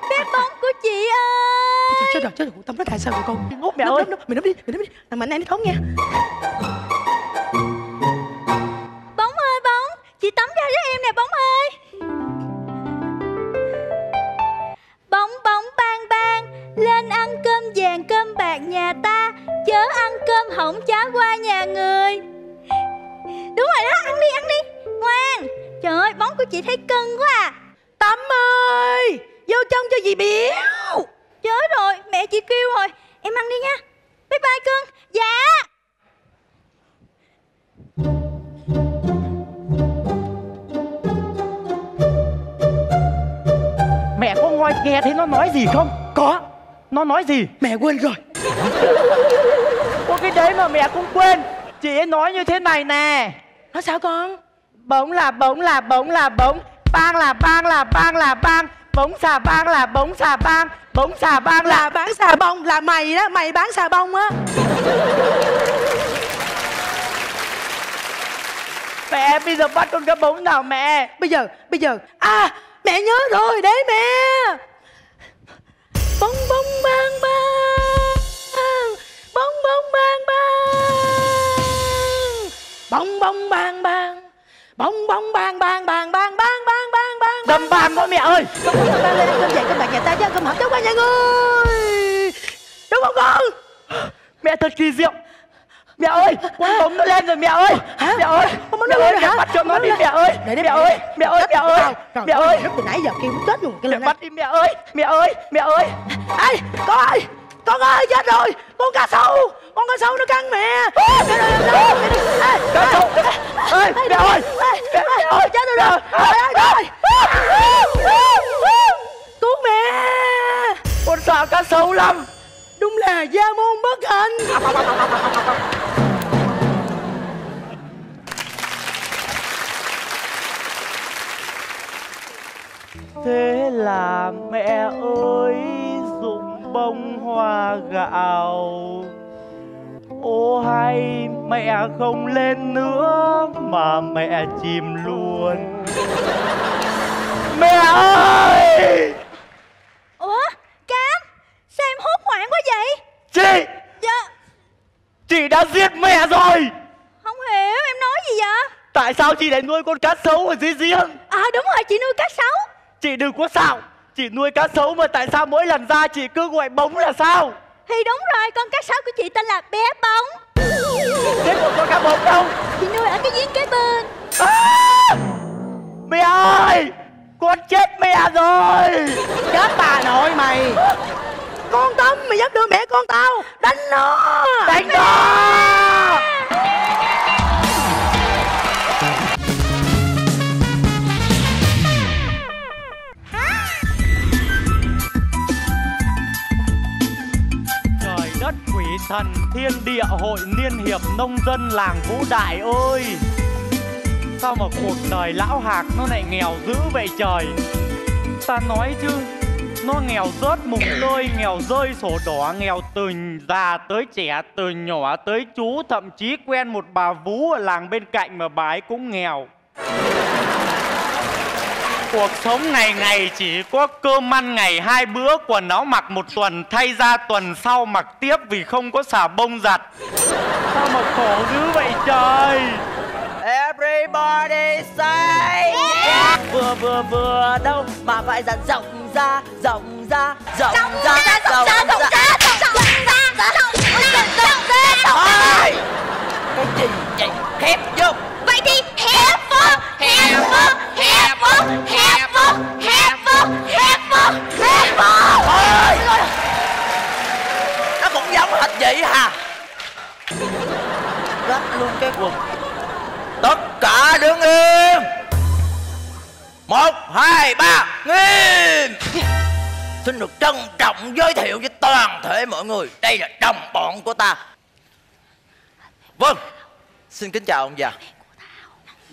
bé bóng của chị ơi. Chết rồi, chết rồi, Tâm nó tại sao vậy con? Ngốc mẹ ơi, mày núp đi, mày núp đi, thằng Mạnh anh nó thốn nha. Bóng ơi, bóng, chị tắm ra với em nè bóng ơi. Bóng bóng bang bang, lên ăn cơm vàng cơm bạc nhà ta, chớ ăn cơm hỏng cháo qua nhà người. Đúng rồi đó, ăn đi, ăn đi, ngoan. Trời ơi, bóng của chị thấy cưng quá à. Tắm ơi, vô trong cho dì biểu. Chớ rồi, mẹ chị kêu rồi, em ăn đi nha. Bye bye cưng. Dạ. Mẹ có ngồi nghe thấy nó nói gì không? Có. Nó nói gì? Mẹ quên rồi. Có cái đấy mà mẹ cũng quên. Chị ấy nói như thế này nè. Nó sao con? Bóng là bóng là bóng là bóng, bang là bang là bang là bang, bóng xà bang là bóng xà bang, bóng xà bang là bán xà bông. Là mày đó, mày bán xà bông á. Mẹ bây giờ bắt con cá bóng nào mẹ? Bây giờ, bây giờ à, mẹ nhớ rồi đấy mẹ. Bóng bóng bang bang, bóng bóng bang bang, bóng bóng bang bang, bóng bóng bang bang bang bang bang bang bang bang. Đâm bang thôi mẹ ơi. Bóng bóng bang bang lên cơm dậy cơm bạc nhà ta chứ cơm hộp cháu qua nhà ngươi. Đúng không con? Mẹ thật kỳ diệu. Mẹ ơi, con bóng nó lên rồi mẹ ơi. Hả? Mẹ ơi, con bóng nó lên rồi hả? Bắt cho nó đi mẹ ơi. Mẹ ơi, mẹ ơi, mẹ ơi. Mẹ ơi, từ nãy giờ kêu muốn chết luôn cái lần này. Bắt đi mẹ ơi, mẹ ơi, mẹ ơi. Ê, con ơi, con ơi chết rồi, con cá sấu, con cá sấu nó cắn mẹ. Mẹ ơi, cá sấu. Ê, mẹ ơi, mẹ ơi chết rồi rồi. Cứu mẹ. Con sợ cá sấu lắm. Đúng là gia môn bất hạnh. Thế là mẹ ơi dùng bông hoa gạo. Ô hay mẹ không lên nữa mà mẹ chìm luôn. Mẹ ơi. Ủa? Sao em hốt hoảng quá vậy? Chị! Dạ? Chị đã giết mẹ rồi! Không hiểu em nói gì vậy? Tại sao chị lại nuôi con cá sấu ở dưới giếng? À đúng rồi, chị nuôi cá sấu. Chị đừng có xạo. Chị nuôi cá sấu mà tại sao mỗi lần ra chị cứ gọi bóng là sao? Thì đúng rồi, con cá sấu của chị tên là bé bóng. Thế còn con cá bóng đâu? Chị nuôi ở cái giếng kế bên. À! Mẹ ơi! Con chết mẹ rồi! Chết bà nội mày! Con Tâm, mày dám đưa mẹ con tao, đánh nó! Đánh nó! Trời đất quỷ thần, thiên địa hội liên hiệp nông dân làng Vũ Đại ơi! Sao mà cuộc đời lão Hạc nó lại nghèo dữ vậy trời? Ta nói chứ, nó nghèo rớt mùng tơi, nghèo rơi sổ đỏ, nghèo từ già tới trẻ, từ nhỏ tới chú. Thậm chí quen một bà vú ở làng bên cạnh mà bà ấy cũng nghèo. Cuộc sống ngày ngày chỉ có cơm ăn ngày hai bữa, quần áo mặc một tuần thay ra tuần sau mặc tiếp vì không có xà bông giặt. Sao mà khổ dữ vậy trời? Everybody say yeah. Vừa vừa vừa đâu mà phải dặn rộng ra, rộng ra, rộng ra, rộng ra, rộng ra, rộng ra, rộng ra, rộng ra. Thôi! Cái gì vậy? Hẹp vô! Vậy thì hẹp vô! Hẹp vô! Hẹp vô! Hẹp vô! Hẹp vô! Hẹp vô! Hẹp vô! Thôi! Nó cũng giống hệt vậy hả? Rách luôn cái quần. Tất cả đứng im. Một, hai, ba, nghiêm. Xin được trân trọng giới thiệu với toàn thể mọi người, đây là đồng bọn của ta. Vâng, xin kính chào ông già.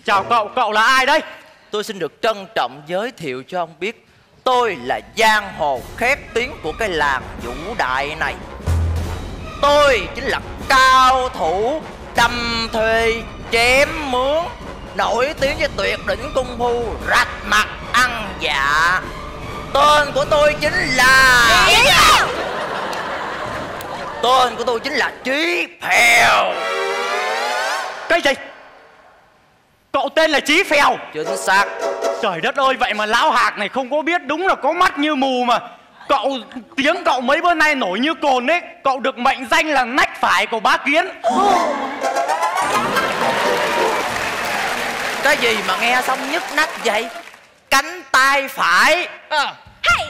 Chào cậu, cậu là ai đấy? Tôi xin được trân trọng giới thiệu cho ông biết, tôi là giang hồ khét tiếng của cái làng Vũ Đại này. Tôi chính là cao thủ đâm thuê chém mướn, nổi tiếng với tuyệt đỉnh cung phu rạch mặt ăn dạ. Tên của tôi chính là... Tên của tôi chính là Chí Phèo. Cái gì? Cậu tên là Chí Phèo? Chưa chính xác. Trời đất ơi, vậy mà lão hạc này không có biết, đúng là có mắt như mù mà. Cậu, tiếng cậu mấy bữa nay nổi như cồn ấy. Cậu được mệnh danh là nách phải của bá Kiến. Cái gì mà nghe xong nhức nách vậy? Cánh tay phải à. Hey.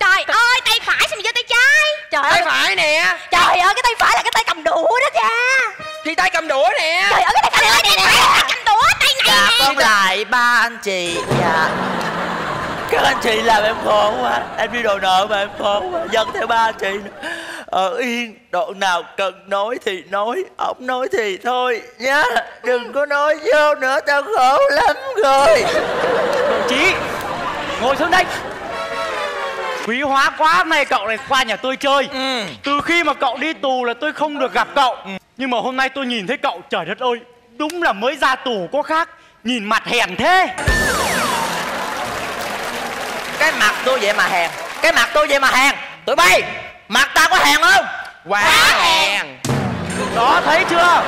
Trời ơi, tay phải sao mà vô tay trái? Trời tay ơi. Phải nè. Trời ơi, cái tay phải là cái tay cầm đũa đó cha. Thì tay cầm đũa nè. Trời ơi, cái tay cầm đũa nè. Tay cầm đũa, tay này nè. Dạ, con lại ba anh chị. Dạ. Các anh chị làm em khổ quá. Em đi đồ nợ mà em khổ quá. Dân theo ba anh chị. Ở yên, độ nào cần nói thì nói, ổng nói thì thôi nhá. Đừng có nói vô nữa, tao khổ lắm rồi. Đồng chí, ngồi xuống đây. Quý hóa quá, hôm nay cậu này qua nhà tôi chơi. Ừ. Từ khi mà cậu đi tù là tôi không được gặp cậu. Ừ. Nhưng mà hôm nay tôi nhìn thấy cậu, trời đất ơi, đúng là mới ra tù có khác. Nhìn mặt hèn thế. Cái mặt tôi vậy mà hèn. Cái mặt tôi vậy mà hèn. Tụi bay, mặt ta có hèn không? Quá hèn. Đó, thấy chưa?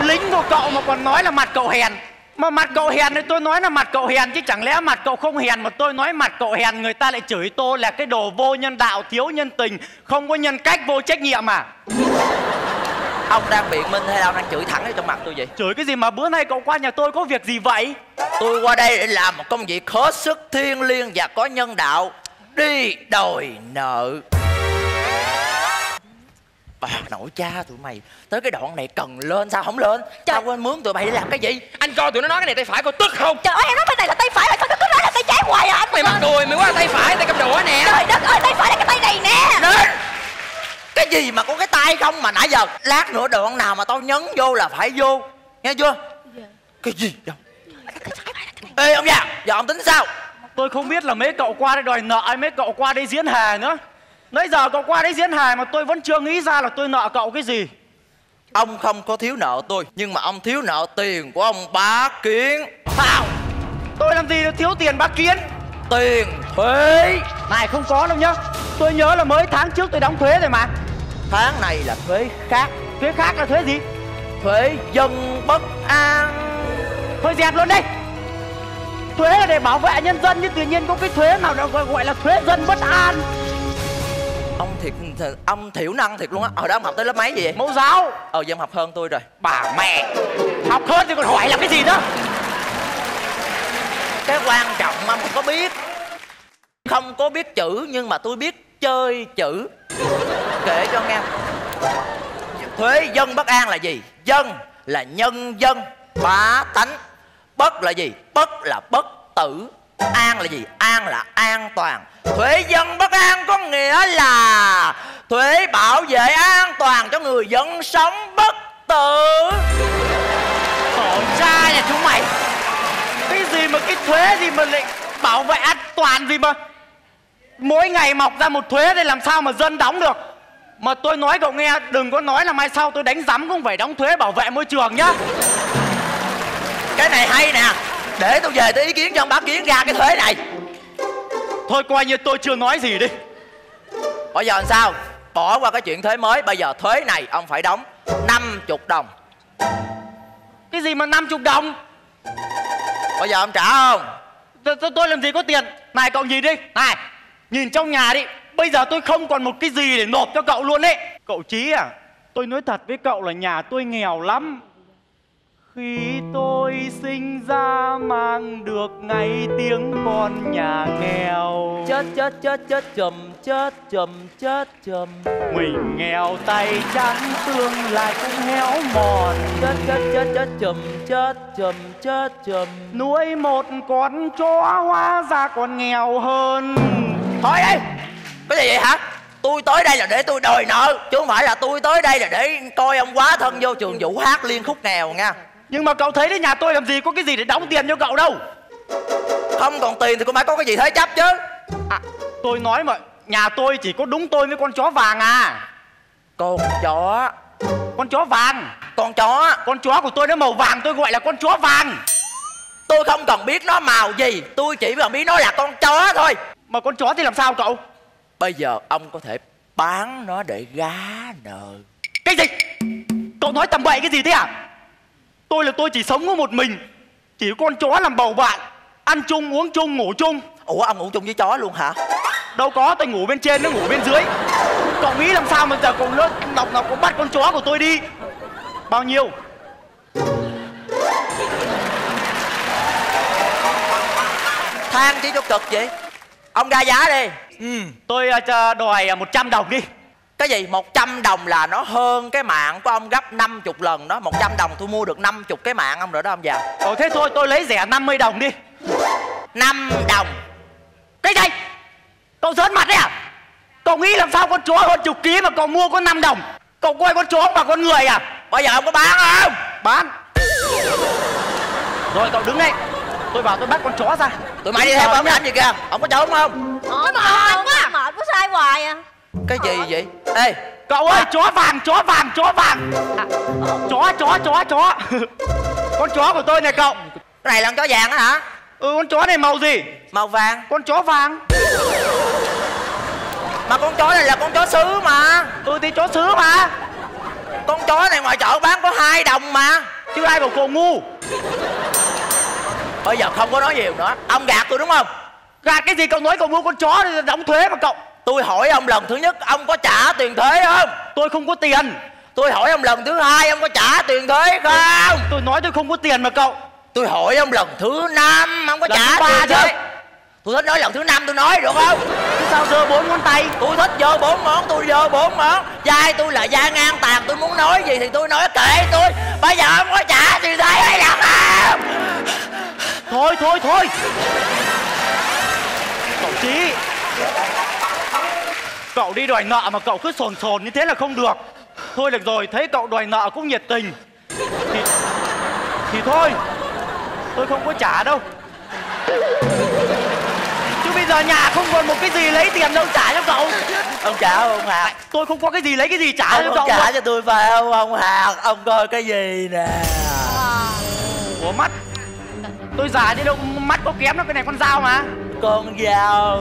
Lính của cậu mà còn nói là mặt cậu hèn. Mà mặt cậu hèn thì tôi nói là mặt cậu hèn, chứ chẳng lẽ mặt cậu không hèn mà tôi nói mặt cậu hèn, người ta lại chửi tôi là cái đồ vô nhân đạo, thiếu nhân tình, không có nhân cách, vô trách nhiệm à? Ông đang biện minh hay là ông đang chửi thẳng ở trong mặt tôi vậy? Chửi cái gì mà bữa nay cậu qua nhà tôi có việc gì vậy? Tôi qua đây để làm một công việc hết sức thiêng liêng và có nhân đạo. Đi đòi nợ. Bà nội cha tụi mày, tới cái đoạn này cần lên sao không lên? Tao quên mướn tụi mày để làm cái gì? Anh coi tụi nó nói cái này tay phải coi tức không? Trời ơi, em nói bên này là tay phải, mày sao cứ nói là tay trái hoài à? Mày mắc đùi, mày quá là tay phải, tay cầm đũa nè. Trời đất ơi, tay phải là cái tay này nè. Lên. Cái gì mà có cái tay không mà nãy giờ? Lát nữa đoạn nào mà tao nhấn vô là phải vô, nghe chưa? Yeah. Cái gì đâu? Ê ông già, giờ ông tính sao? Tôi không biết là mấy cậu qua đây đòi nợ hay mấy cậu qua đây diễn hề nữa. Nãy giờ cậu qua đấy diễn hài mà tôi vẫn chưa nghĩ ra là tôi nợ cậu cái gì. Ông không có thiếu nợ tôi, nhưng mà ông thiếu nợ tiền của ông Bá Kiến. Sao? Tôi làm gì được thiếu tiền Bá Kiến? Tiền thuế. Này không có đâu nhá. Tôi nhớ là mới tháng trước tôi đóng thuế rồi mà. Tháng này là thuế khác. Thuế khác là thuế gì? Thuế dân bất an. Thôi dẹp luôn đi. Thuế là để bảo vệ nhân dân, nhưng tự nhiên có cái thuế nào đó gọi là thuế dân bất an. Ông thiệt, ông thiểu năng thiệt luôn á. Hồi đó ông học tới lớp mấy vậy? Mẫu giáo. Ờ, giờ ông học hơn tôi rồi. Bà mẹ, học hơn thì còn hỏi làm cái gì nữa. Cái quan trọng ông không có biết. Không có biết chữ, nhưng mà tôi biết chơi chữ. Kể cho nghe. Thuế dân bất an là gì? Dân là nhân dân, bá tánh. Bất là gì? Bất là bất tử. An là gì? An là an toàn. Thuế dân bất an có nghĩa là thuế bảo vệ an toàn cho người dân sống bất tử. Khổ cha nhà chúng mày. Cái gì mà cái thuế gì mà lại bảo vệ an toàn gì mà mỗi ngày mọc ra một thuế để làm sao mà dân đóng được. Mà tôi nói cậu nghe, đừng có nói là mai sau tôi đánh giám cũng phải đóng thuế bảo vệ môi trường nhá. Cái này hay nè, để tôi về tới ý kiến cho ông Bá Kiến ra cái thuế này. Thôi coi như tôi chưa nói gì đi. Bây giờ làm sao? Bỏ qua cái chuyện thuế mới. Bây giờ thuế này ông phải đóng năm mươi đồng. Cái gì mà năm mươi đồng? Bây giờ ông trả không? Tôi làm gì có tiền. Này cậu nhìn đi. Này, nhìn trong nhà đi. Bây giờ tôi không còn một cái gì để nộp cho cậu luôn ấy. Cậu Chí à, tôi nói thật với cậu là nhà tôi nghèo lắm. Khi tôi sinh ra mang được ngay tiếng con nhà nghèo. Chết chết chết chết chùm chết chùm chết chùm. Mình nghèo tay trắng tương lại cũng héo mòn. Chết chết chết chết chùm chết chùm chết chùm. Nuôi một con chó hóa ra còn nghèo hơn. Thôi đi, cái gì vậy hả? Tôi tới đây là để tôi đòi nợ, chứ không phải là tôi tới đây là để coi ông quá thân vô trường Vũ hát liên khúc nghèo nha. Nhưng mà cậu thấy đến nhà tôi làm gì có cái gì để đóng tiền cho cậu đâu. Không còn tiền thì cũng phải có cái gì thế chấp chứ. À, tôi nói mà nhà tôi chỉ có đúng tôi với con chó vàng à. Con chó. Con chó vàng. Con chó. Con chó của tôi nó màu vàng, tôi gọi là con chó vàng. Tôi không cần biết nó màu gì, tôi chỉ cần biết nó là con chó thôi. Mà con chó thì làm sao cậu? Bây giờ ông có thể bán nó để gá nợ. Cái gì? Cậu nói tầm bậy cái gì thế à? Tôi là tôi chỉ sống có một mình, chỉ có con chó làm bầu bạn, ăn chung uống chung ngủ chung. Ủa ông ngủ chung với chó luôn hả? Đâu có, tôi ngủ bên trên nó ngủ bên dưới. Cậu nghĩ làm sao mà giờ cậu lớn nọc nọc cũng bắt con chó của tôi đi. Bao nhiêu? Than chỉ cho cực vậy. Ông ra giá đi. Ừ, tôi đòi một trăm đồng đi. Cái gì? một trăm đồng là nó hơn cái mạng của ông gấp năm mươi lần đó. Một trăm đồng tôi mua được năm mươi cái mạng ông rồi đó ông già. Ồ thế thôi tôi lấy rẻ năm mươi đồng đi. Năm đồng. Cái gì? Cậu giỡn mặt đấy à? Cậu nghĩ làm sao con chó hơn chục ký mà cậu mua có năm đồng? Cậu coi con chó bằng con người à? Bây giờ ông có bán không? Bán. Rồi cậu đứng đây, tôi vào tôi bắt con chó ra. Tụi mày đi theo ông làm gì kìa. Ông có trốn không? Nó mệt quá. Mệt quá sai hoài à. Cái gì vậy? Ê cậu ơi, chó vàng chó vàng chó vàng à, chó chó chó chó. Con chó của tôi này cậu. Cái này là con chó vàng đó hả? Ừ, con chó này màu gì? Màu vàng. Con chó vàng. Mà con chó này là con chó sứ mà. Ừ thì chó sứ mà. Con chó này ngoài chợ bán có hai đồng mà. Chứ ai bảo cô ngu. Bây giờ không có nói nhiều nữa. Ông gạt tôi đúng không? Gạt cái gì? Cậu nói cậu mua con chó để đóng thuế mà cậu. Tôi hỏi ông lần thứ nhất ông có trả tiền thuế không? Tôi không có tiền. Tôi hỏi ông lần thứ hai ông có trả tiền thuế không? Tôi nói tôi không có tiền mà cậu. Tôi hỏi ông lần thứ năm ông có lần trả tiền thuế. Tôi thích nói lần thứ năm tôi nói được không? Thế sao giơ bốn ngón tay? Tôi thích giơ bốn ngón, tôi giơ bốn ngón. Vai tôi là da ngang tàn, tôi muốn nói gì thì tôi nói, kệ tôi. Bây giờ ông có trả tiền thuế hay là không? Thôi thôi thôi. Cậu Chí, cậu đi đòi nợ mà cậu cứ sồn sồn như thế là không được. Thôi được rồi, thấy cậu đòi nợ cũng nhiệt tình thì, thì thôi, tôi không có trả đâu. Chứ bây giờ nhà không còn một cái gì lấy tiền đâu trả cho cậu. Ông trả không Hạc? À, tôi không có cái gì lấy cái gì trả ông, cho ông cậu. Ông trả không? Cho tôi phải không ông Hạc? Ông coi cái gì nè. Ủa mắt? Tôi già chứ đâu mắt có kém đâu, cái này con dao mà. Con dao.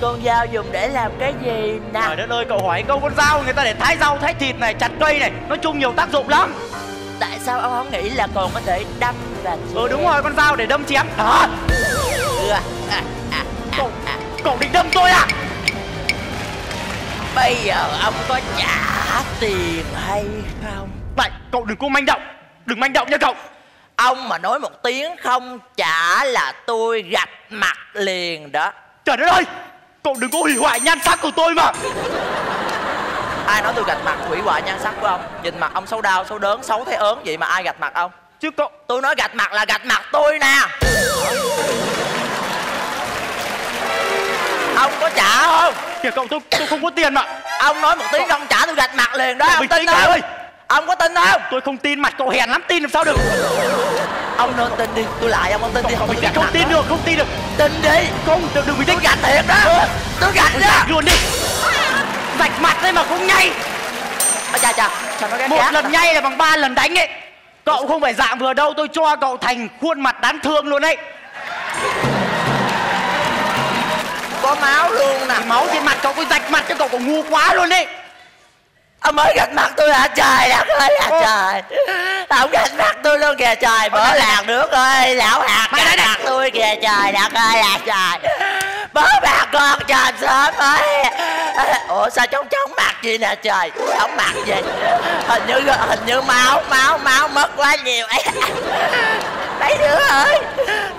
Con dao dùng để làm cái gì nè? Trời đất ơi, cậu hỏi câu, con dao người ta để thái rau, thái thịt này, chặt cây này. Nói chung nhiều tác dụng lắm. Tại sao ông không nghĩ là còn có thể đâm và chém? Ừ đúng rồi, con dao để đâm chém. Đó. Ừ, à, à, à, cậu, à. Cậu định đâm tôi à? Bây giờ ông có trả tiền hay không? Này, cậu đừng có manh động. Đừng manh động nha cậu. Ông mà nói một tiếng không trả là tôi gạch mặt liền đó. Trời đất ơi, cậu đừng có hủy hoại nhan sắc của tôi mà. Ai nói tôi gạch mặt hủy hoại nhan sắc của ông? Nhìn mặt ông xấu đau, xấu đớn, xấu thấy ớn vậy mà ai gạch mặt ông? Chứ cậu... Tôi nói gạch mặt là gạch mặt tôi nè. Ông có trả không? Kìa cậu, tôi, tôi không có tiền mà. Ông nói một tiếng không trả tôi gạch mặt liền đó, ông tin không? Ơi. Ông có tin không? Tôi không tin, mặt cậu hèn lắm, tin làm sao được. Ông nên tin đi, tôi lại ông, ông tin đi. Không, không, không tin được, không tin được. Tin đi. Không, được, đừng bình tĩnh. Tôi gạch thiệt đó. Ừ. Tôi gạch đó. Gạch luôn đi. Rạch mặt đây mà cũng nhay. À, chà, chà. Sao nó ghét một ghét lần nhay là bằng ba lần đánh ấy. Cậu không phải dạng vừa đâu, tôi cho cậu thành khuôn mặt đáng thương luôn ấy. Có máu luôn nè. Máu trên mặt cậu, cứ rạch mặt cho cậu, cậu ngu quá luôn ấy. Ông mới gạch mặt tôi hả? Trời đất ơi hả? Ô. Trời, ông gạch mặt tôi luôn kìa trời. Mở làng nước ơi, lão Hạc gạch mặt tôi kìa trời đất ơi là trời. bớ bà con trời sớm ấy. Ủa sao trống trống mặt gì nè trời, không mặt gì, hình như hình như máu máu máu mất quá nhiều ấy. Mấy đứa ơi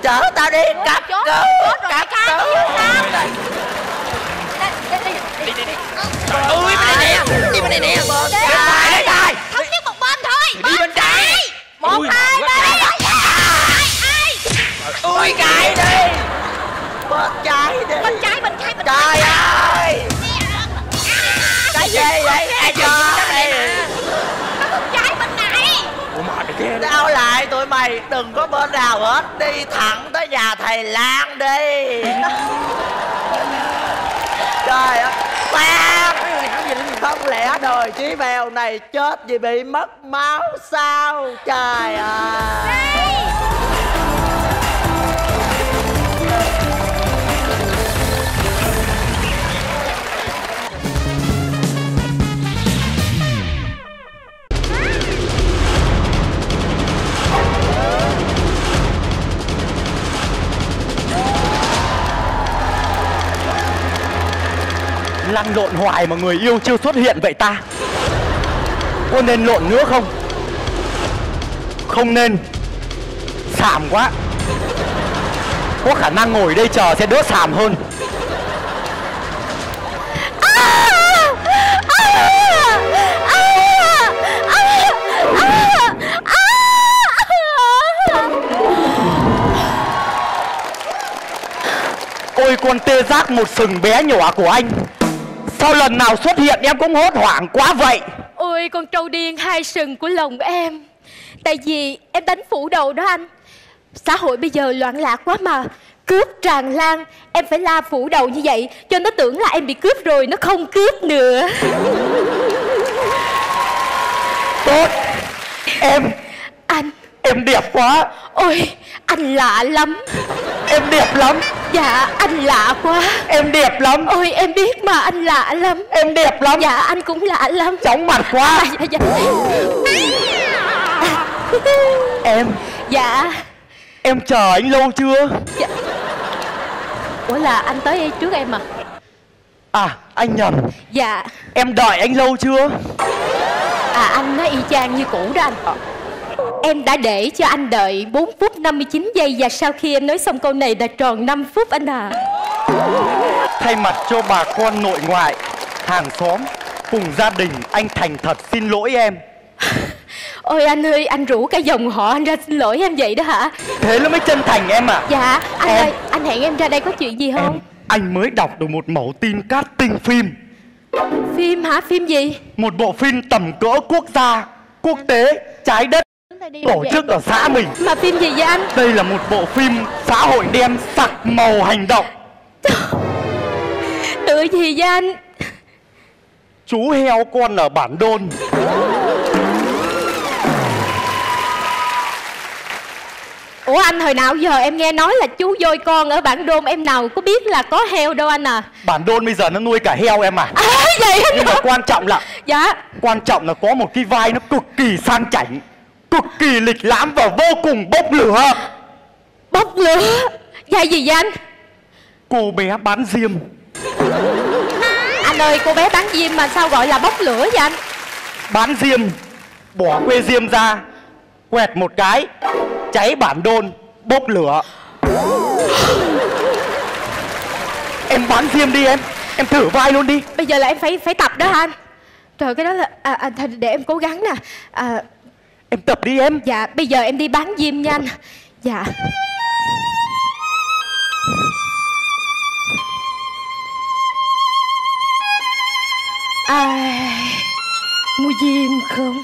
chở tao đi cấp cứu, cấp cứu. Đi đi đi. Trời ơi bên này nè, đi bên này nè. Đây đây. Thống nhất một bên thôi. Đi bên trái. Một hai ba. Ui cái đi. Bên trái đi. Bên trái bên trái bên trái. Trời ơi. Cái gì vậy? Ai chơi cái này? Bên trái bên này. Ủa mà kia. Tao lại tụi mày đừng có bên nào hết, đi thẳng tới nhà thầy Lan đi. Trời ơi. Không lẽ đời chí mèo này chết vì bị mất máu sao? Trời ơi. Lăn lộn hoài mà người yêu chưa xuất hiện vậy ta? Có nên lộn nữa không? Không nên. Xàm quá. Có khả năng ngồi đây chờ sẽ đỡ xàm hơn. Ôi con tê giác một sừng bé nhỏ của anh, sau lần nào xuất hiện em cũng hốt hoảng quá vậy. Ôi con trâu điên hai sừng của lòng em. Tại vì em đánh phủ đầu đó anh. Xã hội bây giờ loạn lạc quá mà, cướp tràn lan, em phải la phủ đầu như vậy cho nó tưởng là em bị cướp rồi nó không cướp nữa. Tốt. Em. Anh. Em đẹp quá. Ôi anh lạ lắm. Em đẹp lắm. Dạ anh lạ quá. Em đẹp lắm. Ôi em biết mà, anh lạ lắm. Em đẹp lắm. Dạ anh cũng lạ lắm. Chóng mặt quá. À, dạ, dạ. Em. Dạ. Em chờ anh lâu chưa? Dạ. Ủa là anh tới trước em à? À anh nhầm. Dạ. Em đợi anh lâu chưa? À anh nói y chang như cũ đó anh. À. Em đã để cho anh đợi bốn phút năm mươi chín giây. Và sau khi em nói xong câu này đã tròn năm phút anh à. Thay mặt cho bà con nội ngoại, hàng xóm, cùng gia đình, anh thành thật xin lỗi em. Ôi anh ơi, anh rủ cả dòng họ anh ra xin lỗi em vậy đó hả? Thế nó mới chân thành em à. Dạ, anh em... ơi, anh hẹn em ra đây có chuyện gì không? Em, anh mới đọc được một mẫu tin casting phim. Phim hả? Phim gì? Một bộ phim tầm cỡ quốc gia, quốc tế, trái đất, tổ chức ở xã mình. Mà phim gì vậy anh? Đây là một bộ phim xã hội đen sặc màu hành động. Tựa gì vậy anh? Chú heo con ở Bản Đôn. Ủa anh, hồi nào giờ em nghe nói là chú voi con ở Bản Đôn, em nào có biết là có heo đâu anh à. Bản Đôn bây giờ nó nuôi cả heo em à. À vậy nhưng đó. Mà quan trọng là dạ, quan trọng là có một cái vai nó cực kỳ sang chảnh, cực kỳ lịch lãm và vô cùng bốc lửa. Bốc lửa? Vai gì vậy anh? Cô bé bán diêm. Anh ơi, cô bé bán diêm mà sao gọi là bốc lửa vậy anh? Bán diêm, bỏ que diêm ra, quẹt một cái, cháy Bản Đôn, bốc lửa. Em bán diêm đi em, em thử vai luôn đi. Bây giờ là em phải phải tập đó hả anh? Trời, cái đó là... À, à, để em cố gắng nè. À... Em tập đi em. Dạ, bây giờ em đi bán diêm nha anh. Dạ. Ai... Mua diêm không?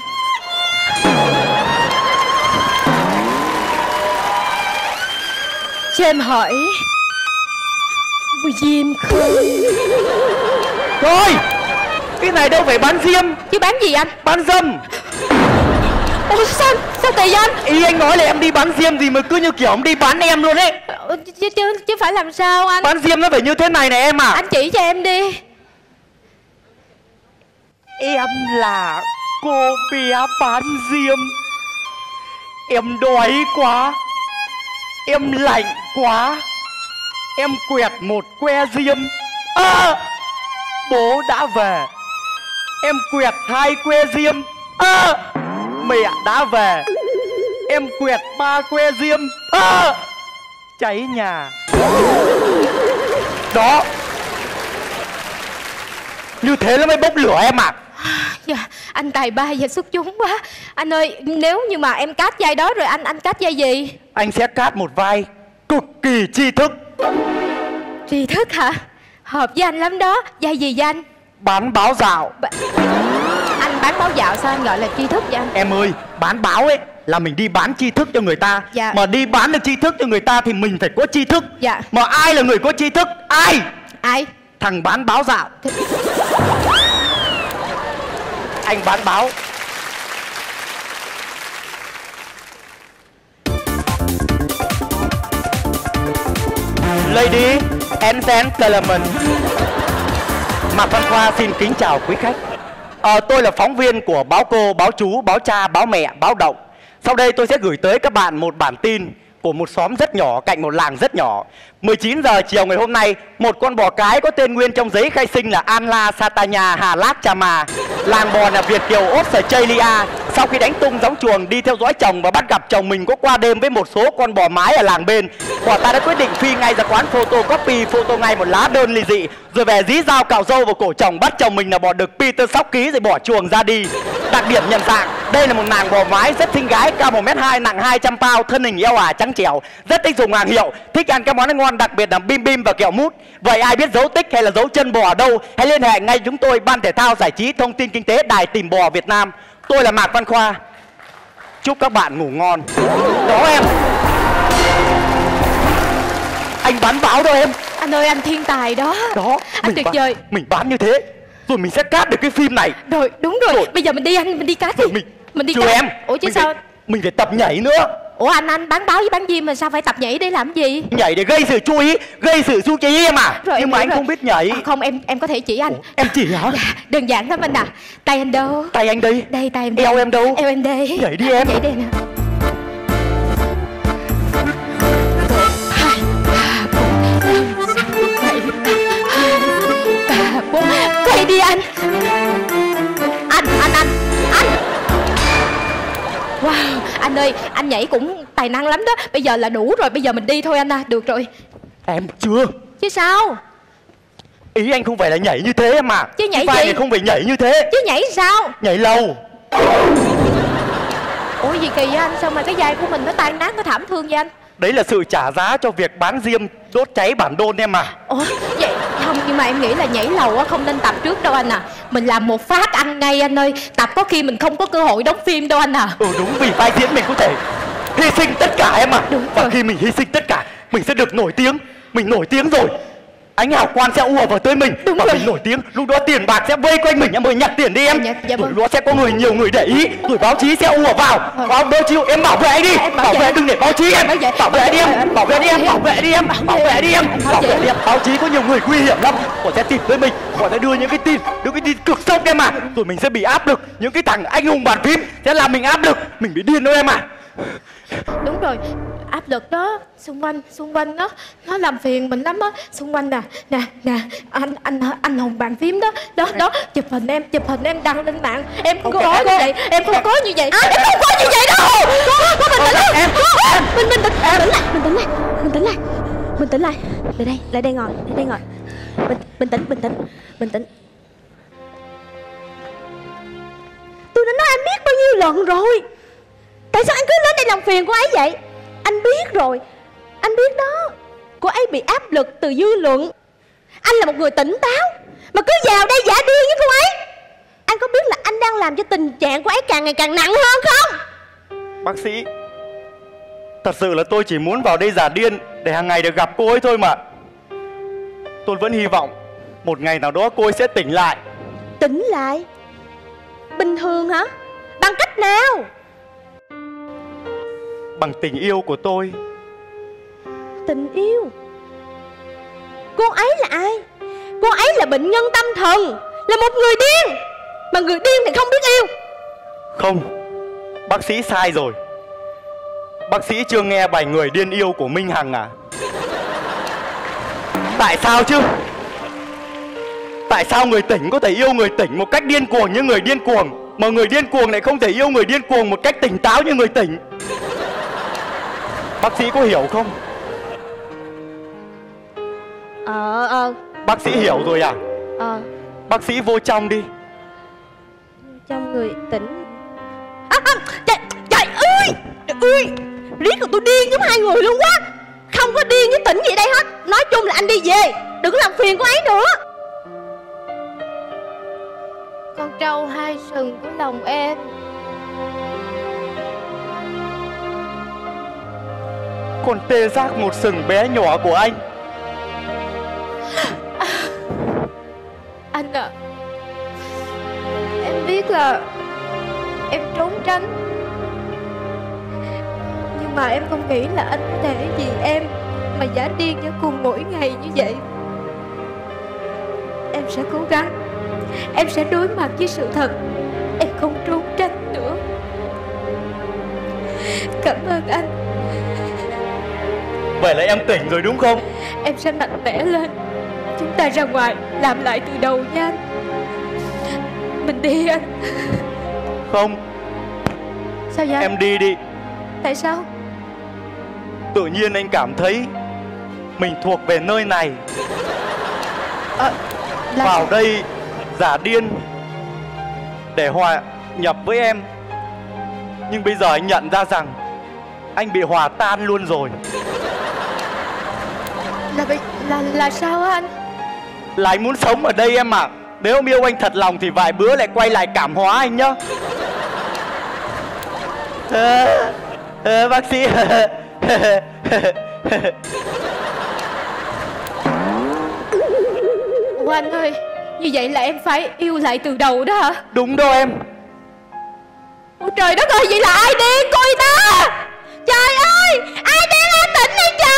Cho em hỏi, mua diêm không? Rồi, cái này đâu phải bán diêm. Chứ bán gì anh? Bán dâm. Ủa sao, sao tùy anh? Ý anh nói là em đi bán diêm gì mà cứ như kiểu ông đi bán em luôn ấy. Chứ, chứ, chứ phải làm sao anh? Bán diêm nó phải như thế này này em à. Anh chỉ cho em đi. Em là cô bé bán diêm. Em đói quá, em lạnh quá, em quẹt một que diêm, à, bố đã về. Em quẹt hai que diêm, à, mẹ đã về. Em quẹt ba que diêm, à, cháy nhà. Đó, như thế nó mới bốc lửa em ạ. À. Dạ, anh tài ba và xuất chúng quá. Anh ơi, nếu như mà em cát vai đó rồi anh anh cát vai gì? Anh sẽ cát một vai cực kỳ tri thức. Tri thức hả? Hợp với anh lắm đó. Vai gì vậy anh? Bán báo dạo. Ba... Anh bán báo dạo sao anh gọi là tri thức vậy anh? Em ơi, bán báo ấy là mình đi bán tri thức cho người ta. Dạ. Mà đi bán được tri thức cho người ta thì mình phải có tri thức. Dạ. Mà ai là người có tri thức? Ai? Ai? Thằng bán báo dạo. Thì... Anh bán báo. Lady and gentlemen, Mạc Văn Khoa xin kính chào quý khách. à, Tôi là phóng viên của báo cô, báo chú, báo cha, báo mẹ, báo động. Sau đây tôi sẽ gửi tới các bạn một bản tin của một xóm rất nhỏ cạnh một làng rất nhỏ. Mười chín giờ chiều ngày hôm nay, một con bò cái có tên nguyên trong giấy khai sinh là Anla Satanya Hà Lát Chama. Làng bò là Việt kiều Australia. Sau khi đánh tung gióng chuồng đi theo dõi chồng và bắt gặp chồng mình có qua đêm với một số con bò mái ở làng bên, quả ta đã quyết định phi ngay ra quán photocopy, photo ngay một lá đơn ly dị, rồi về dí dao cạo râu vào cổ chồng, bắt chồng mình là bò đực Peter Sóc Ký rồi bỏ chuồng ra đi. Đặc điểm nhận dạng, đây là một nàng bò mái rất xinh gái, cao một mét hai, nặng hai trăm pound, thân hình eo ả à, trắng trẻo, rất thích dùng hàng hiệu, thích ăn các món ăn ngon, đặc biệt là bim bim và kẹo mút. Vậy ai biết dấu tích hay là dấu chân bò ở đâu, hãy liên hệ ngay chúng tôi, Ban Thể thao Giải trí Thông tin Kinh tế Đài Tìm Bò Việt Nam. Tôi là Mạc Văn Khoa. Chúc các bạn ngủ ngon. Đó em. Anh bán báo đâu em. Anh ơi, anh thiên tài đó. Đó, anh tuyệt vời. Mình bán như thế rồi mình sẽ cát được cái phim này. Rồi, đúng rồi, rồi. Bây giờ mình đi anh, mình đi cát đi. Mình, mình đi cát em. Ủa chứ mình sao phải, mình phải tập nhảy nữa. Ủa anh, anh bán báo với bán diêm mà sao phải tập nhảy để làm gì? Nhảy để gây sự chú ý, gây sự chú ý em à. Rồi, nhưng mà anh rồi. Không biết nhảy. À, không, em em có thể chỉ anh. Ủa, em chỉ hả? Dạ, đơn giản lắm anh à. Tay anh đâu? Tay anh đi. Đây, tay em đi. Eo em đâu? Eo em đi. Nhảy đi em. Nhảy đi nè. Quay đi anh. Anh, anh, anh, anh. Wow, anh ơi, anh nhảy cũng tài năng lắm đó. Bây giờ là đủ rồi, bây giờ mình đi thôi anh à. Được rồi. Em chưa. Chứ sao? Ý anh không phải là nhảy như thế mà. Chứ nhảy gì? Không phải nhảy như thế. Chứ nhảy sao? Nhảy lầu. Ủa gì kỳ vậy anh? Sao mà cái vai của mình nó tan nát, nó thảm thương vậy anh? Đấy là sự trả giá cho việc bán diêm đốt cháy bản đôn em à. Ủa vậy không, nhưng mà em nghĩ là nhảy lầu á không nên tập trước đâu anh à. Mình làm một phát ăn ngay anh ơi. Tập có khi mình không có cơ hội đóng phim đâu anh à. Ừ đúng, vì vai diễn mình có thể hy sinh tất cả em à. Đúng. Và rồi, khi mình hy sinh tất cả, mình sẽ được nổi tiếng. Mình nổi tiếng rồi, ánh hào quang sẽ ùa vào tới mình. Đúng. Và rồi, mình nổi tiếng, lúc đó tiền bạc sẽ vây quanh mình. Em ơi, nhặt tiền đi em. Dạ, dạ vâng. Rồi đó sẽ có người, nhiều người để ý. Rồi báo chí sẽ ùa vào. Rồi. Báo chí, em bảo vệ đi. Em bảo, bảo vệ, đừng để báo chí em. Bảo vệ đi em, bảo vệ đi em, bảo vệ đi em, bảo vệ đi em, bảo vệ đi em. Báo chí có nhiều người nguy hiểm lắm. Họ sẽ tìm tới mình, họ sẽ đưa những cái tin, những cái tin cực sốc em à. Rồi mình sẽ bị áp lực, những cái thằng anh hùng bàn phím sẽ làm mình áp lực, mình bị điên thôi em à. Đúng rồi, áp lực đó, xung quanh, xung quanh đó, nó làm phiền mình lắm á. Xung quanh nè, nè, nè, anh, anh, anh hùng bàn phím đó, đó, đó, chụp hình em, chụp hình em đăng lên mạng. Em không okay, có em như vậy, em không có như vậy. À, em không có như vậy đâu. Có, có, mình tỉnh lại, em, mình, mình tỉnh, mình tỉnh lại, mình tỉnh lại, mình tỉnh lại, mình tỉnh lại, lại đây, lại đây ngồi, lại đây ngồi, bình, bình tĩnh, bình tĩnh, bình tĩnh. Tôi đã nói anh biết bao nhiêu lần rồi. Tại sao anh cứ lên đây làm phiền của ấy vậy? Anh biết rồi, anh biết đó, cô ấy bị áp lực từ dư luận. Anh là một người tỉnh táo mà cứ vào đây giả điên với cô ấy. Anh có biết là anh đang làm cho tình trạng của ấy càng ngày càng nặng hơn không? Bác sĩ, thật sự là tôi chỉ muốn vào đây giả điên để hàng ngày được gặp cô ấy thôi mà. Tôi vẫn hy vọng một ngày nào đó cô ấy sẽ tỉnh lại. Tỉnh lại? Bình thường hả? Bằng cách nào? Bằng tình yêu của tôi. Tình yêu? Cô ấy là ai? Cô ấy là bệnh nhân tâm thần, là một người điên. Mà người điên thì không biết yêu. Không, bác sĩ sai rồi. Bác sĩ chưa nghe bài Người Điên Yêu của Minh Hằng à? Tại sao chứ? Tại sao người tỉnh có thể yêu người tỉnh một cách điên cuồng như người điên cuồng, mà người điên cuồng lại không thể yêu người điên cuồng một cách tỉnh táo như người tỉnh? Bác sĩ có hiểu không? Ờ, ờ. Bác sĩ hiểu rồi à? Ờ. Bác sĩ vô trong đi. Trong người tỉnh. À, à, trời, trời ơi, trời ơi. Riết rồi tôi điên với hai người luôn quá. Không có điên với tỉnh gì đây hết. Nói chung là anh đi về, đừng có làm phiền cô ấy nữa. Con trâu hai sừng của lòng em. Còn tê giác một sừng bé nhỏ của anh. À, anh ạ, à, em biết là em trốn tránh, nhưng mà em không nghĩ là anh có thể vì em mà giả điên cho cùng mỗi ngày như vậy. Em sẽ cố gắng, em sẽ đối mặt với sự thật, em không trốn tránh nữa. Cảm ơn anh. Vậy là em tỉnh rồi đúng không? Em sẽ mạnh mẽ lên. Chúng ta ra ngoài làm lại từ đầu nha. Mình đi anh. Không. Sao vậy? Em đi đi. Tại sao? Tự nhiên anh cảm thấy mình thuộc về nơi này. À, là... Vào đây giả điên để hòa nhập với em. Nhưng bây giờ anh nhận ra rằng anh bị hòa tan luôn rồi. Là bị... Là, là sao anh? Là anh muốn sống ở đây em ạ. À. Nếu em yêu anh thật lòng thì vài bữa lại quay lại cảm hóa anh nhá. à, à, Bác sĩ. Ủa anh ơi, như vậy là em phải yêu lại từ đầu đó hả? Đúng đâu em. Ôi trời đất ơi, vậy là ai điên cô y tá? Trời ơi, ai điên em tỉnh đi trời.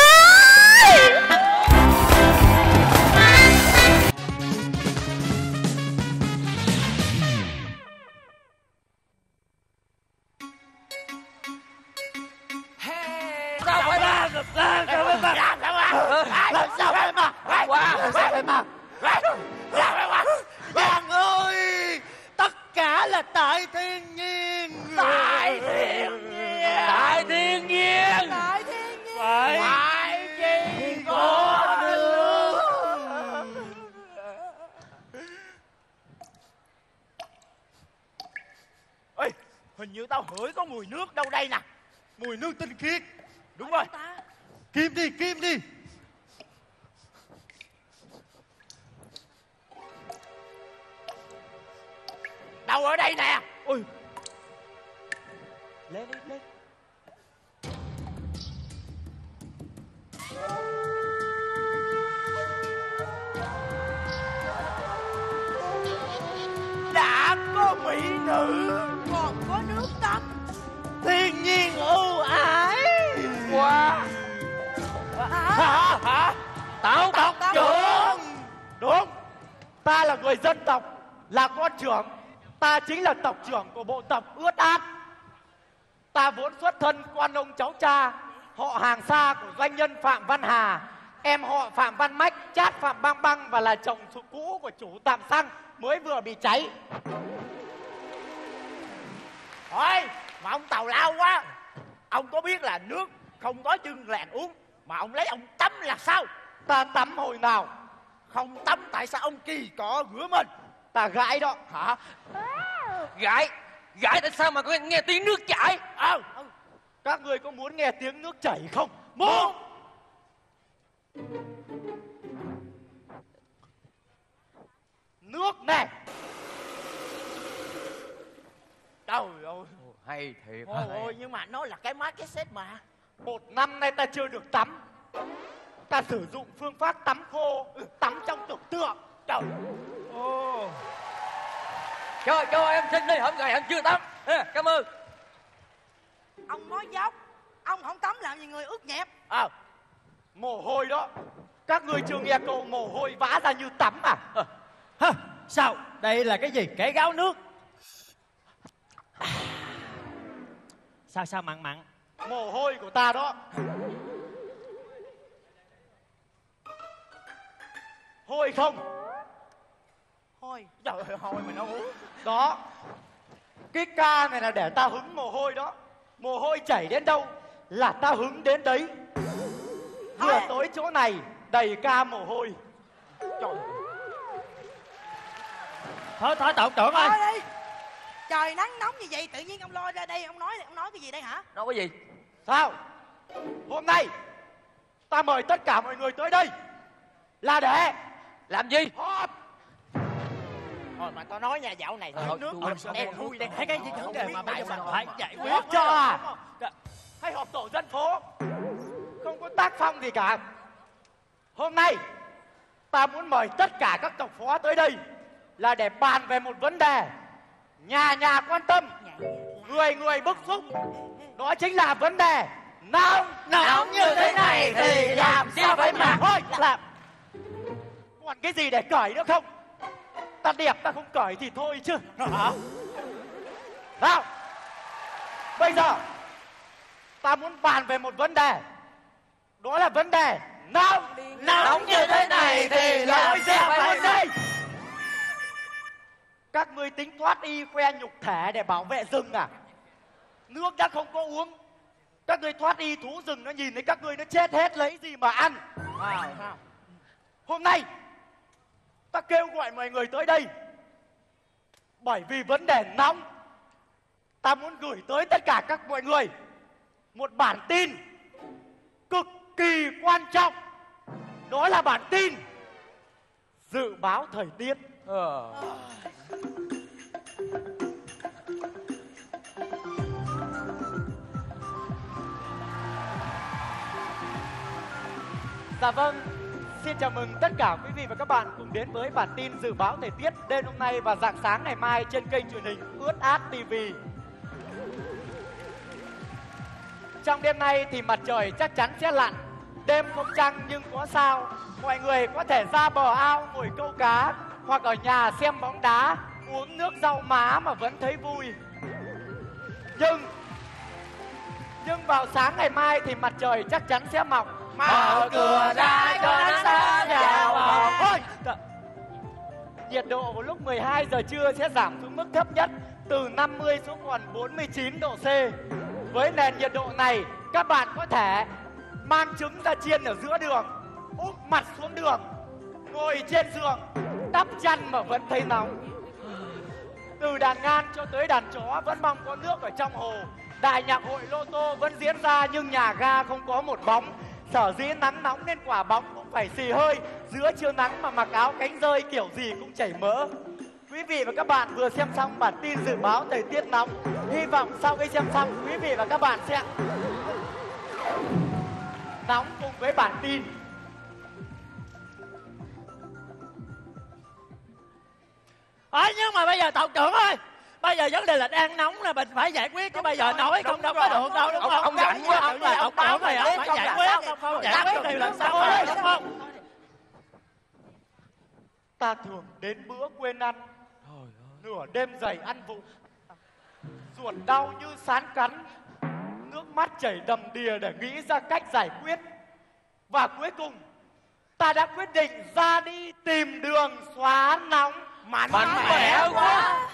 Bạn ơi, tất cả là tại thiên nhiên. Tại thiên nhiên. Tại thiên nhiên. Tại thiên nhiên. Phải chi có nước. Ê, hình như tao hửi có mùi nước đâu đây nè. Mùi nước tinh khiết. Đúng rồi. Kim đi, kim đi. Đâu ở đây nè. Ôi. Lên lên lên. Đã có mỹ nữ, còn có nước tắm. Thiên nhiên ưu ái quá. Hả? Hả? Tao tộc trưởng. Đúng. Ta là người dân tộc, là con trưởng. Ta chính là tộc trưởng của bộ tộc ướt át. Ta vốn xuất thân quan ông cháu cha, họ hàng xa của doanh nhân Phạm Văn Hà, em họ Phạm Văn Mách, chát Phạm Bang Bang và là chồng cũ của chủ tạm xăng mới vừa bị cháy. Thôi, mà ông tào lao quá. Ông có biết là nước không có chừng lẹn uống, mà ông lấy ông tắm là sao? Ta tắm hồi nào? Không tắm tại sao ông kỳ có gứa mình? Ta gãi đó. Hả? Gãi? Gãi tại sao mà có nghe tiếng nước chảy? À, các người có muốn nghe tiếng nước chảy không? Muốn. Nước này. Đâu rồi. Hay thiệt. Ôi, nhưng mà nó là cái market mà. Một năm nay ta chưa được tắm. Ta sử dụng phương pháp tắm khô, tắm trong tưởng tượng. Trời. Oh. Cho, cho em xin đi, hôm ngày em chưa tắm. À, cảm ơn. Ông nói dốc. Ông không tắm làm gì người ướt nhẹp. À, mồ hôi đó. Các người chưa nghe câu mồ hôi vã ra như tắm à? À. Hả? Sao? Đây là cái gì? Kẻ gáo nước. À. Sao sao mặn mặn? Mồ hôi của ta đó. Hôi không? Hôi. Trời ơi, hôi mà nó uống. Đó. Cái ca này là để tao hứng mồ hôi đó. Mồ hôi chảy đến đâu là tao hứng đến đấy. Vừa tối chỗ này đầy ca mồ hôi. Trời ơi. Thôi thôi tưởng tưởng ơi. Thôi đi. Trời nắng nóng như vậy tự nhiên ông lôi ra đây ông nói ông nói cái gì đây hả? Đâu có gì. Sao? Hôm nay ta mời tất cả mọi người tới đây là để làm gì? Họp. Thôi mà tao nói nhà dạo này thôi, nước em vui đang thấy cái gì vấn đề mà bây giờ mình phải giải quyết cho à? Hay họp tổ dân phố không có tác phong gì cả. Hôm nay ta muốn mời tất cả các tộc phó tới đây là để bàn về một vấn đề nhà nhà quan tâm, người người bức xúc, đó chính là vấn đề nóng nóng như thế này thì làm sao phải mà thôi làm. Còn cái gì để cởi nữa không? Ta đẹp ta không cởi thì thôi chứ. Hả? Nào, bây giờ ta muốn bàn về một vấn đề, đó là vấn đề nóng nóng như thế này thì làm sao phải đây. Các ngươi tính thoát y khoe nhục thể để bảo vệ rừng à? Nước đã không có uống, các ngươi thoát y thú rừng nó nhìn thấy các ngươi nó chết hết lấy gì mà ăn. À, hôm nay ta kêu gọi mọi người tới đây bởi vì vấn đề nóng. Ta muốn gửi tới tất cả các mọi người một bản tin cực kỳ quan trọng, đó là bản tin dự báo thời tiết. Ờ. Dạ vâng, xin chào mừng tất cả quý vị và các bạn cùng đến với bản tin dự báo thời tiết đêm hôm nay và rạng sáng ngày mai trên kênh truyền hình Ướt Át ti vi. Trong đêm nay thì mặt trời chắc chắn sẽ lặn, đêm không trăng nhưng có sao. Mọi người có thể ra bờ ao ngồi câu cá hoặc ở nhà xem bóng đá, uống nước rau má mà vẫn thấy vui. Nhưng nhưng vào sáng ngày mai thì mặt trời chắc chắn sẽ mọc. Mở cửa ra cho nắng sáng vào vào. Thôi. Nhiệt độ vào lúc mười hai giờ trưa sẽ giảm xuống mức thấp nhất từ năm mươi xuống còn bốn mươi chín độ C. Với nền nhiệt độ này, các bạn có thể mang trứng ra chiên ở giữa đường, úp mặt xuống đường, ngồi trên giường, đắp chăn mà vẫn thấy nóng. Từ đàn ngan cho tới đàn chó vẫn mong có nước ở trong hồ. Đại nhạc hội Lô Tô vẫn diễn ra nhưng nhà ga không có một bóng. Sở dĩ nắng nóng nên quả bóng cũng phải xì hơi. Giữa trưa nắng mà mặc áo cánh rơi kiểu gì cũng chảy mỡ. Quý vị và các bạn vừa xem xong bản tin dự báo thời tiết nóng. Hy vọng sau khi xem xong quý vị và các bạn sẽ nóng cùng với bản tin. Ấy nhưng mà bây giờ tộc trưởng ơi, bây giờ vấn đề là đang nóng là mình phải giải quyết chứ, bây giờ nói không đâu có được đâu, đúng không? Ông giận quá, ông là tộc trưởng này ông phải giải quyết, không giải quyết thì làm sao mà đúng không? Ta thường đến bữa quên ăn, nửa đêm dậy ăn vụng, ruột đau như sán cắn, nước mắt chảy đầm đìa để nghĩ ra cách giải quyết, và cuối cùng ta đã quyết định ra đi tìm đường xóa nóng. Mạnh mẽ quá.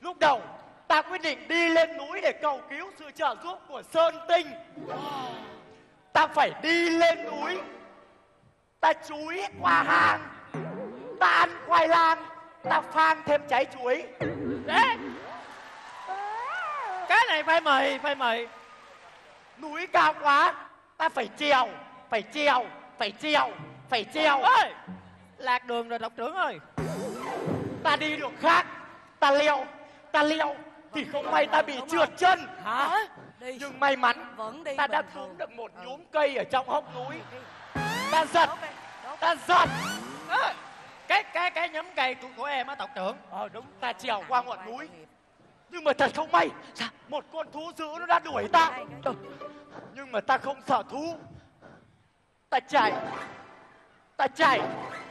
Lúc đầu ta quyết định đi lên núi để cầu cứu sự trợ giúp của Sơn Tinh. Ta phải đi lên núi, ta chúi qua hang, ta ăn khoai lang, ta phang thêm trái chuối. Đấy, cái này phải mời phải mời núi cao quá, ta phải trèo phải trèo phải trèo phải trèo. Ê, lạc đường rồi tộc trưởng ơi. Ta đi đường khác, ta leo, ta leo thì không may ta bị trượt chân. Hả? Nhưng may mắn ta đã xuống được một nhúm cây ở trong hốc núi. Ta giật, ta giật cái cái cái nhúm cây của em á tộc trưởng. Ờ đúng, ta trèo qua ngọn núi. Nhưng mà thật không may, một con thú dữ nó đã đuổi ta. Nhưng mà ta không sợ thú. Ta chạy, ta chạy,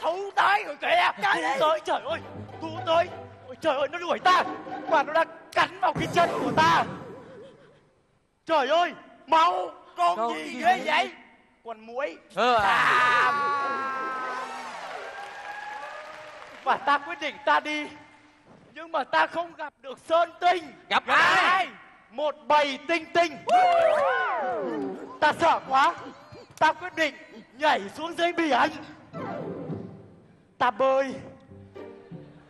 thú tới rồi kìa. Thú tới, trời ơi, thú tới. Ôi trời ơi, nó đuổi ta và nó đã cắn vào cái chân của ta. Trời ơi, máu. Con gì ghê vậy? Con muỗi. À. Và ta quyết định ta đi. Nhưng mà ta không gặp được Sơn Tinh. Gặp ai? Một bầy tinh tinh. Ta sợ quá. Ta quyết định nhảy xuống dưới biển. Ta bơi.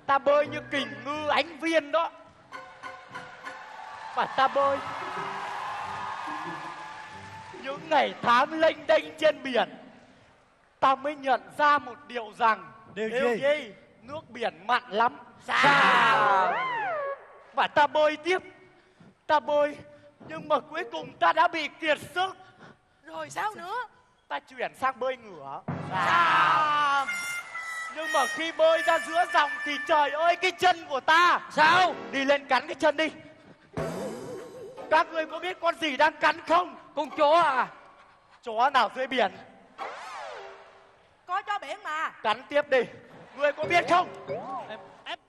Ta bơi như kình ngư ánh viên đó. Và ta bơi. Những ngày tháng lênh đênh trên biển, ta mới nhận ra một điều rằng điều, điều gì? gì? Nước biển mặn lắm. Sao? Và ta bơi tiếp. Ta bơi. Nhưng mà cuối cùng ta đã bị kiệt sức. Rồi sao nữa? Ta chuyển sang bơi ngửa. Sao? Nhưng mà khi bơi ra giữa dòng thì trời ơi, cái chân của ta. Sao? Đi lên cắn cái chân đi. Các người có biết con gì đang cắn không? Con chó à? Chó nào dưới biển? Có chó biển mà. Cắn tiếp đi. Người có biết không? Em, em,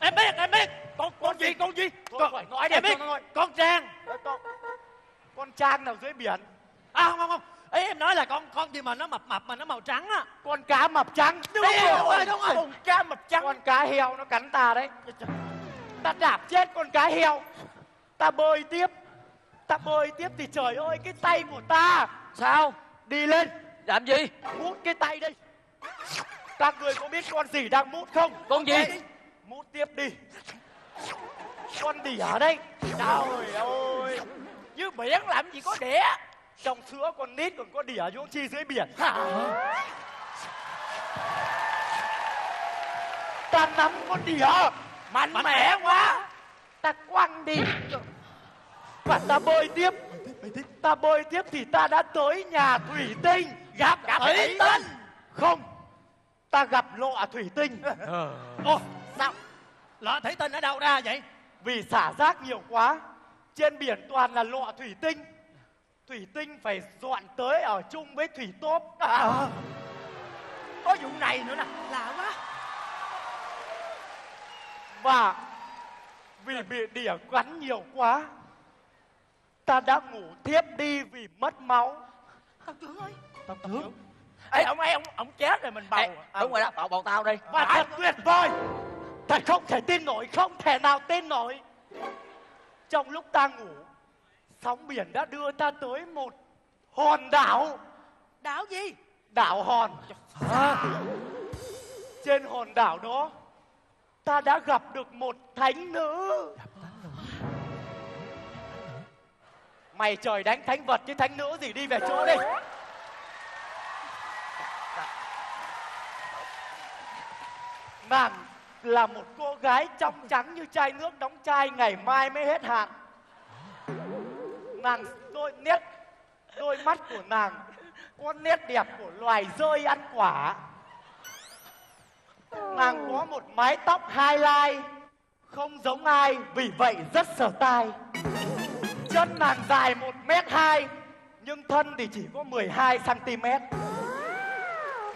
em biết, em biết. Con, con gì, con gì? Con, con, nói em biết. Con Trang. Con, con Trang nào dưới biển? À không, không, không. Ý em nói là con con gì mà nó mập mập mà nó màu trắng á. Con cá mập trắng. Đúng rồi, đúng rồi. Con cá mập trắng. Con cá heo nó cắn ta đấy. Ta đạp chết con cá heo. Ta bơi tiếp. Ta bơi tiếp thì trời ơi, cái tay của ta. Sao? Đi lên. Làm gì? Mút cái tay đây. Các người có biết con gì đang mút không? Con gì? Mút tiếp đi. Con đỉa đây. Trời ơi, dưới biển làm gì có đỉa. Trong sữa con nít còn có đỉa vô chi dưới biển. Ta nắm con đỉa mạnh mẽ quá. Ta quăng đi. Và ta bơi tiếp. Ta bơi tiếp thì ta đã tới nhà thủy tinh. Gặp thủy tinh. Không, ta gặp lọ thủy tinh. Ồ, sao? Lọ thủy tinh ở đâu ra vậy? Vì xả rác nhiều quá. Trên biển toàn là lọ thủy tinh. Thủy tinh phải dọn tới ở chung với thủy tốp. À, có vụ này nữa nè. Lạ quá. Và vì bị đỉa quắn nhiều quá, ta đã ngủ thiếp đi vì mất máu. Tao tướng ơi. Tao tướng. Ê, ông ấy, ông, ông chết rồi mình bầu. Ê, đúng rồi đó, bầu, bầu tao đi. Và thật tuyệt vời. Thật không thể tin nổi, không thể nào tin nổi. Trong lúc ta ngủ, sóng biển đã đưa ta tới một hòn đảo. Đảo gì? Đảo hòn. À, trên hòn đảo đó, ta đã gặp được một thánh nữ. Mày trời đánh thánh vật chứ thánh nữ gì, đi về chỗ đi. Nàng là một cô gái trong trắng như chai nước đóng chai, ngày mai mới hết hạn. Nàng đôi nét, đôi mắt của nàng có nét đẹp của loài rơi ăn quả. Nàng có một mái tóc highlight không giống ai, vì vậy rất sờ tai. Chân nàng dài một mét hai, nhưng thân thì chỉ có mười hai xăng ti mét.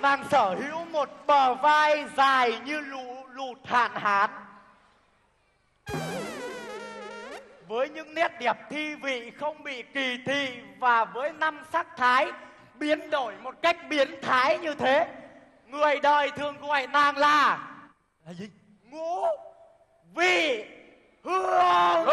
Nàng sở hữu một bờ vai dài như lũ lụt hạn hán, với những nét đẹp thi vị không bị kỳ thị, và với năm sắc thái biến đổi một cách biến thái như thế, người đời thường gọi nàng là là gì? Ngũ Vị Hương.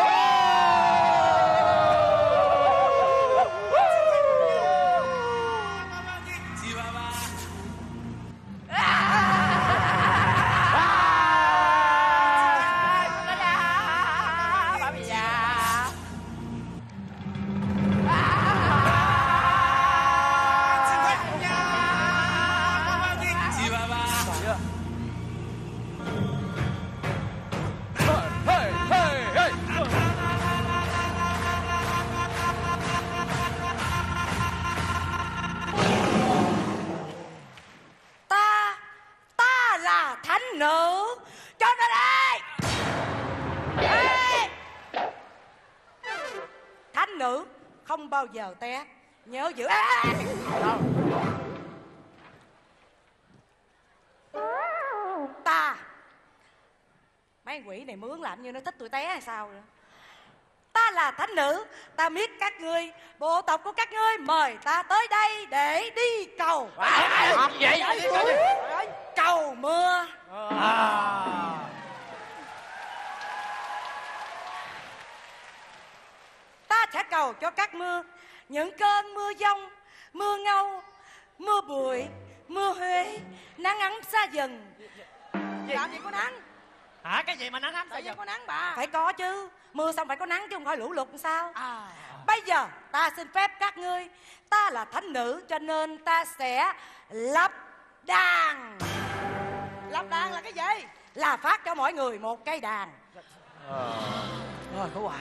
Không bao giờ té, nhớ giữ. À, ta mấy quỷ này mướn làm như nó thích tụi té hay sao nữa. Ta là thánh nữ, ta biết các ngươi, bộ tộc của các ngươi mời ta tới đây để đi cầu. À, à, à, vậy? Vậy? Vậy? Vậy? sau mưa. À. Ta sẽ cầu cho các mưa, những cơn mưa giông, mưa ngâu, mưa bụi, mưa Huế, nắng ấm xa dần. Làm gì có nắng? Hả? Cái gì mà nắng ấm? Tại sao có nắng bà? Phải có chứ, mưa xong phải có nắng chứ không phải lũ lụt làm sao. À. Bây giờ ta xin phép các ngươi, ta là thánh nữ cho nên ta sẽ lập đàn. Lập đàn là cái gì? Là phát cho mọi người một cây đàn. Rồi có quà.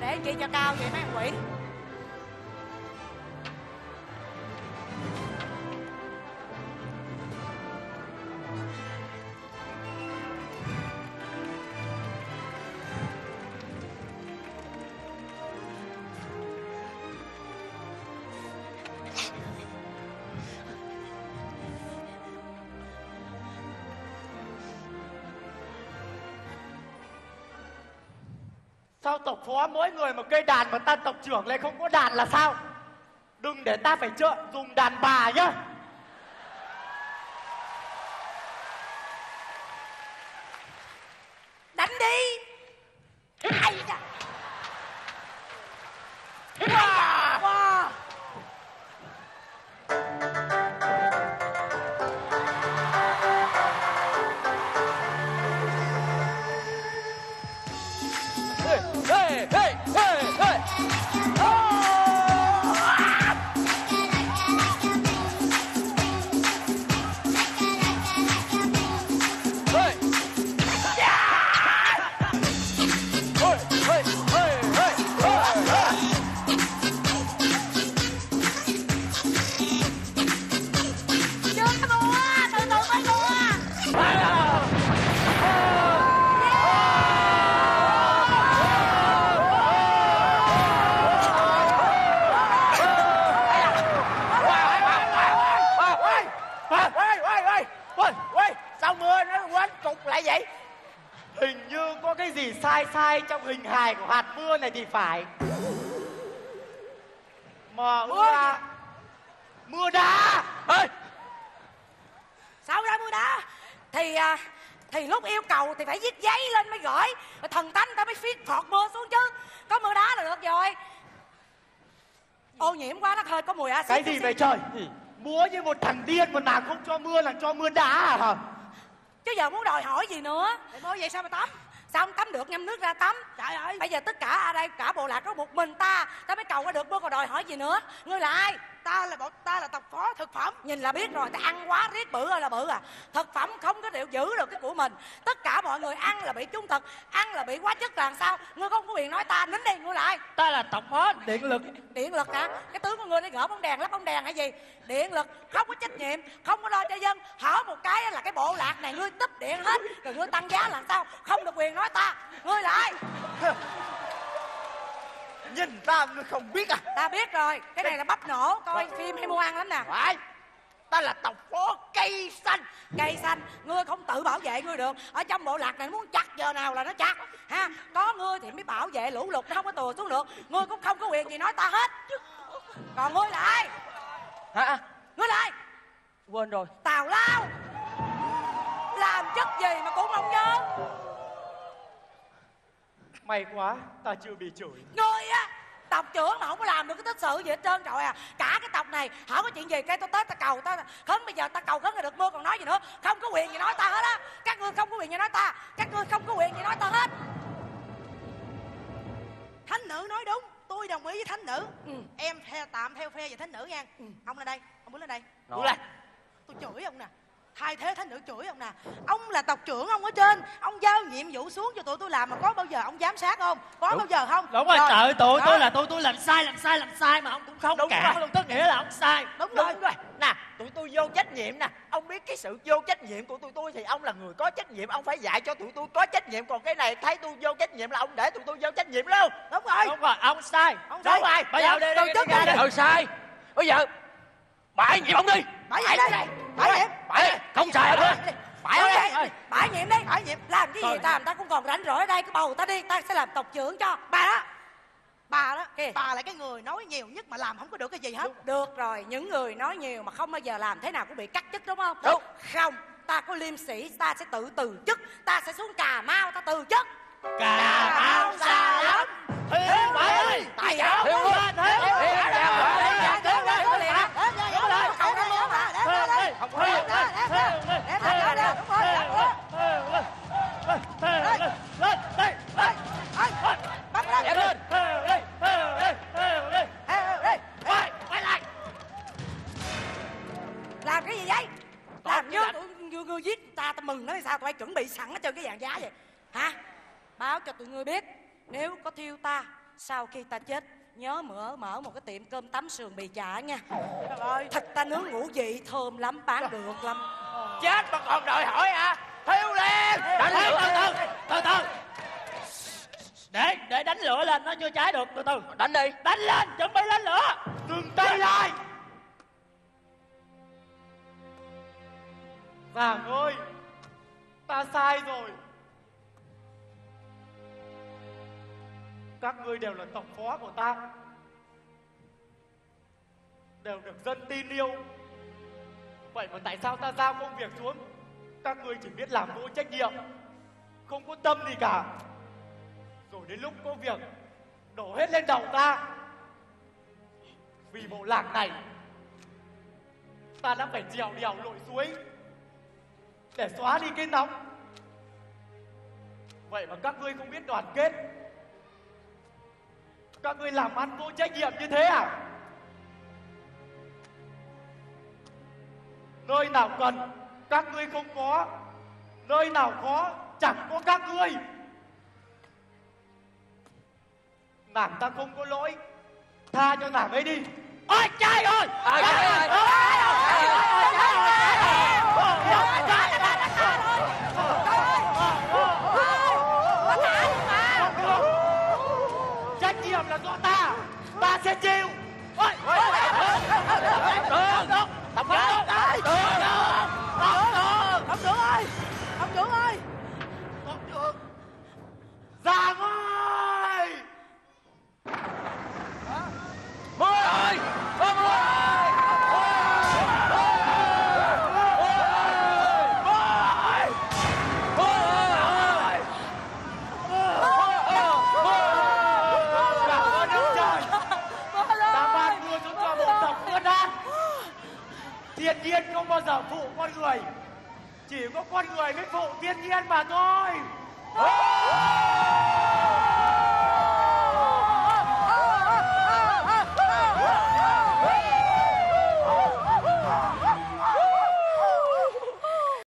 Để chị cho cao vậy mấy quỷ. Sao tộc phó mỗi người một cây đàn mà ta tộc trưởng lại không có đàn là sao? Đừng để ta phải trợn dùng đàn bà nhá. Đánh đi. Ai da. Wow. Wow. Hey, hey, hey, hey. Oh. Ah. Hey. Yeah. Hey, hey, hey, hey, hey. Chưa có đùa, từ từ mới đùa. Vậy? Hình như có cái gì sai sai trong hình hài của hạt mưa này thì phải. Mà mưa mưa đá. Ê! Sao ra mưa đá? Thì thì lúc yêu cầu thì phải viết giấy lên mới gửi, thần thánh ta mới phiết phọt mưa xuống chứ. Có mưa đá là được rồi. Ô nhiễm quá, nó hơi có mùi axit. Cái gì vậy trời? Múa như một thằng điên mà nàng không cho mưa là cho mưa đá hả? Chứ giờ muốn đòi hỏi gì nữa. Thì mưa vậy sao mà tắm? Sao không tắm được, ngâm nước ra tắm. Trời ơi. Bây giờ tất cả ở đây, cả bộ lạc có một mình ta, ta mới cầu ra được mưa, còn đòi hỏi gì nữa. Ngươi là ai? Ta là bộ, ta là tộc phó thực phẩm. Nhìn là biết rồi, ta ăn quá riết bự ơi là bự à. Thực phẩm không có điều giữ được cái của mình. Tất cả mọi người ăn là bị trung thực, ăn là bị quá chất là sao? Ngươi không có quyền nói ta, nín đi, ngươi là ai? Ta là tộc phó điện lực. Điện lực hả? Cái tướng của ngươi nó gỡ bóng đèn, lắp bóng đèn hay gì? Điện lực không có trách nhiệm, không có lo cho dân. Hở một cái là cái bộ lạc này ngươi tích điện hết, rồi ngươi tăng giá làm sao? Không được quyền nói ta, ngươi là ai? Nhìn ta không biết à? Ta biết rồi, cái này là bắp nổ, coi phim hay mua ăn lắm nè. Phải, ta là tộc phó cây xanh. Cây xanh, ngươi không tự bảo vệ ngươi được. Ở trong bộ lạc này muốn chặt giờ nào là nó chặt ha. Có ngươi thì mới bảo vệ lũ lụt, nó không có tùa xuống được. Ngươi cũng không có quyền gì nói ta hết. Còn ngươi là ai? Hả? Ngươi là ai? Quên rồi. Tào Lao. Làm chất gì mà cũng không nhớ. May quá, ta chưa bị chửi. Ngươi á, tộc trưởng mà không có làm được cái tích sự gì hết trơn trời à. Cả cái tộc này, hả có chuyện gì cái tao tới ta cầu ta khấn, bây giờ ta cầu khấn là được mưa còn nói gì nữa. Không có quyền gì nói ta hết á. Các ngươi không có quyền gì nói ta, các ngươi không có quyền gì nói ta hết. Thánh nữ nói đúng, tôi đồng ý với thánh nữ. Ừ. Em theo, tạm theo phe về thánh nữ nha. Ừ. Ông lên đây, ông muốn lên đây. Đúng rồi. Tôi chửi ông nè. Thay thế thánh nữ chửi ông nè. Ông là tộc trưởng, ông ở trên, ông giao nhiệm vụ xuống cho tụi tôi làm mà có bao giờ ông giám sát không? Có đúng. Bao giờ không? Đúng rồi, trời tụi tôi là tụi tôi làm sai làm sai làm sai mà ông cũng không đúng cả luôn, tức nghĩa là ông sai. Đúng, đúng, rồi. Đúng rồi. Nè, tụi tôi vô trách nhiệm nè. Ông biết cái sự vô trách nhiệm của tụi tôi thì ông là người có trách nhiệm, ông phải dạy cho tụi tôi có trách nhiệm, còn cái này thấy tôi vô trách nhiệm là ông để tụi tôi vô trách nhiệm luôn. Đúng rồi. Đúng rồi, ông sai. Ông đúng sai. Rồi. Bây giờ đi đi ra đi. Sai. Bây giờ bãi nhiệm ông đi. Bãi nhiệm đây. Bãi nhiệm. Bãi không xài đâu. Bãi đi. Bãi nhiệm đi. Bãi nhiệm. Làm cái gì ta, người ta cũng còn rảnh rỗi ở đây, cứ bầu ta đi, ta sẽ làm tộc trưởng cho. Bà đó. Bà đó. cái... Bà là cái người nói nhiều nhất mà làm không có được cái gì hết. Đúng. Được rồi, những người nói nhiều mà không bao giờ làm thế nào cũng bị cắt chức, đúng không? Đúng. Không, ta có liêm sĩ, ta sẽ tự từ chức. Ta sẽ xuống Cà Mau, ta từ chức. Cà Mau xa lắm. Thiếu Mỹ, Tài Giáo, Thiếu Minh, Thiếu Hiểu Đạo Hội, Giả Tướng lên, Thiếu Liệt, Thiếu Lợi, Cậu đã muốn mà, Thiếu Lợi, Thiếu Lợi, Thiếu Lợi, Thiếu Lợi, Thiếu Lợi. Lên, lên, lên, lên, lên, lên, bắt lên, lên, lên, lên, lên, lên, lên, quay, quay lại. Làm cái gì vậy? Làm như tụi ngươi giết người ta, ta mừng nói sao, tụi bay chuẩn bị sẵn hết trơn cái dạng giá vậy, hả? Báo cho tụi ngươi biết, nếu có thiêu ta, sau khi ta chết, nhớ mở mở một cái tiệm cơm tắm sườn bì chả nha. Thịt ta nướng ngũ vị thơm lắm, bán được lắm. Chết mà còn đòi hỏi hả? Thiếu Liên! Đánh lửa! Từ từ! Từ từ! Để, để đánh lửa lên, nó chưa cháy được, từ từ! Đánh đi! Đánh lên! Chuẩn bị lên lửa! Đừng tay lại! Vàng ơi! Ta sai rồi! Các ngươi đều là tổng phó của ta! Đều được dân tin yêu! Vậy mà tại sao ta giao công việc xuống? Các ngươi chỉ biết làm vô trách nhiệm, không có tâm gì cả. Rồi đến lúc có việc đổ hết lên đầu ta. Vì bộ lạc này, ta đã phải trèo đèo lội suối để xóa đi cái nóng. Vậy mà các ngươi không biết đoàn kết. Các ngươi làm ăn vô trách nhiệm như thế à? Nơi nào cần các ngươi không có, nơi nào khó chẳng có các ngươi. Nàng ta không có lỗi, tha cho nàng ấy đi. Ôi trời ơi! Ôi trời ơi! Trách nhiệm là do ta, ta sẽ chịu. Ôi! Ông trưởng ơi! Ông trưởng ơi! Ông trưởng! Giàng ơi! Mưa ơi! Mưa ơi! Mưa ơi! Thiên nhiên không bao giờ phụ con người. Chỉ có con người mới phụ thiên nhiên mà thôi.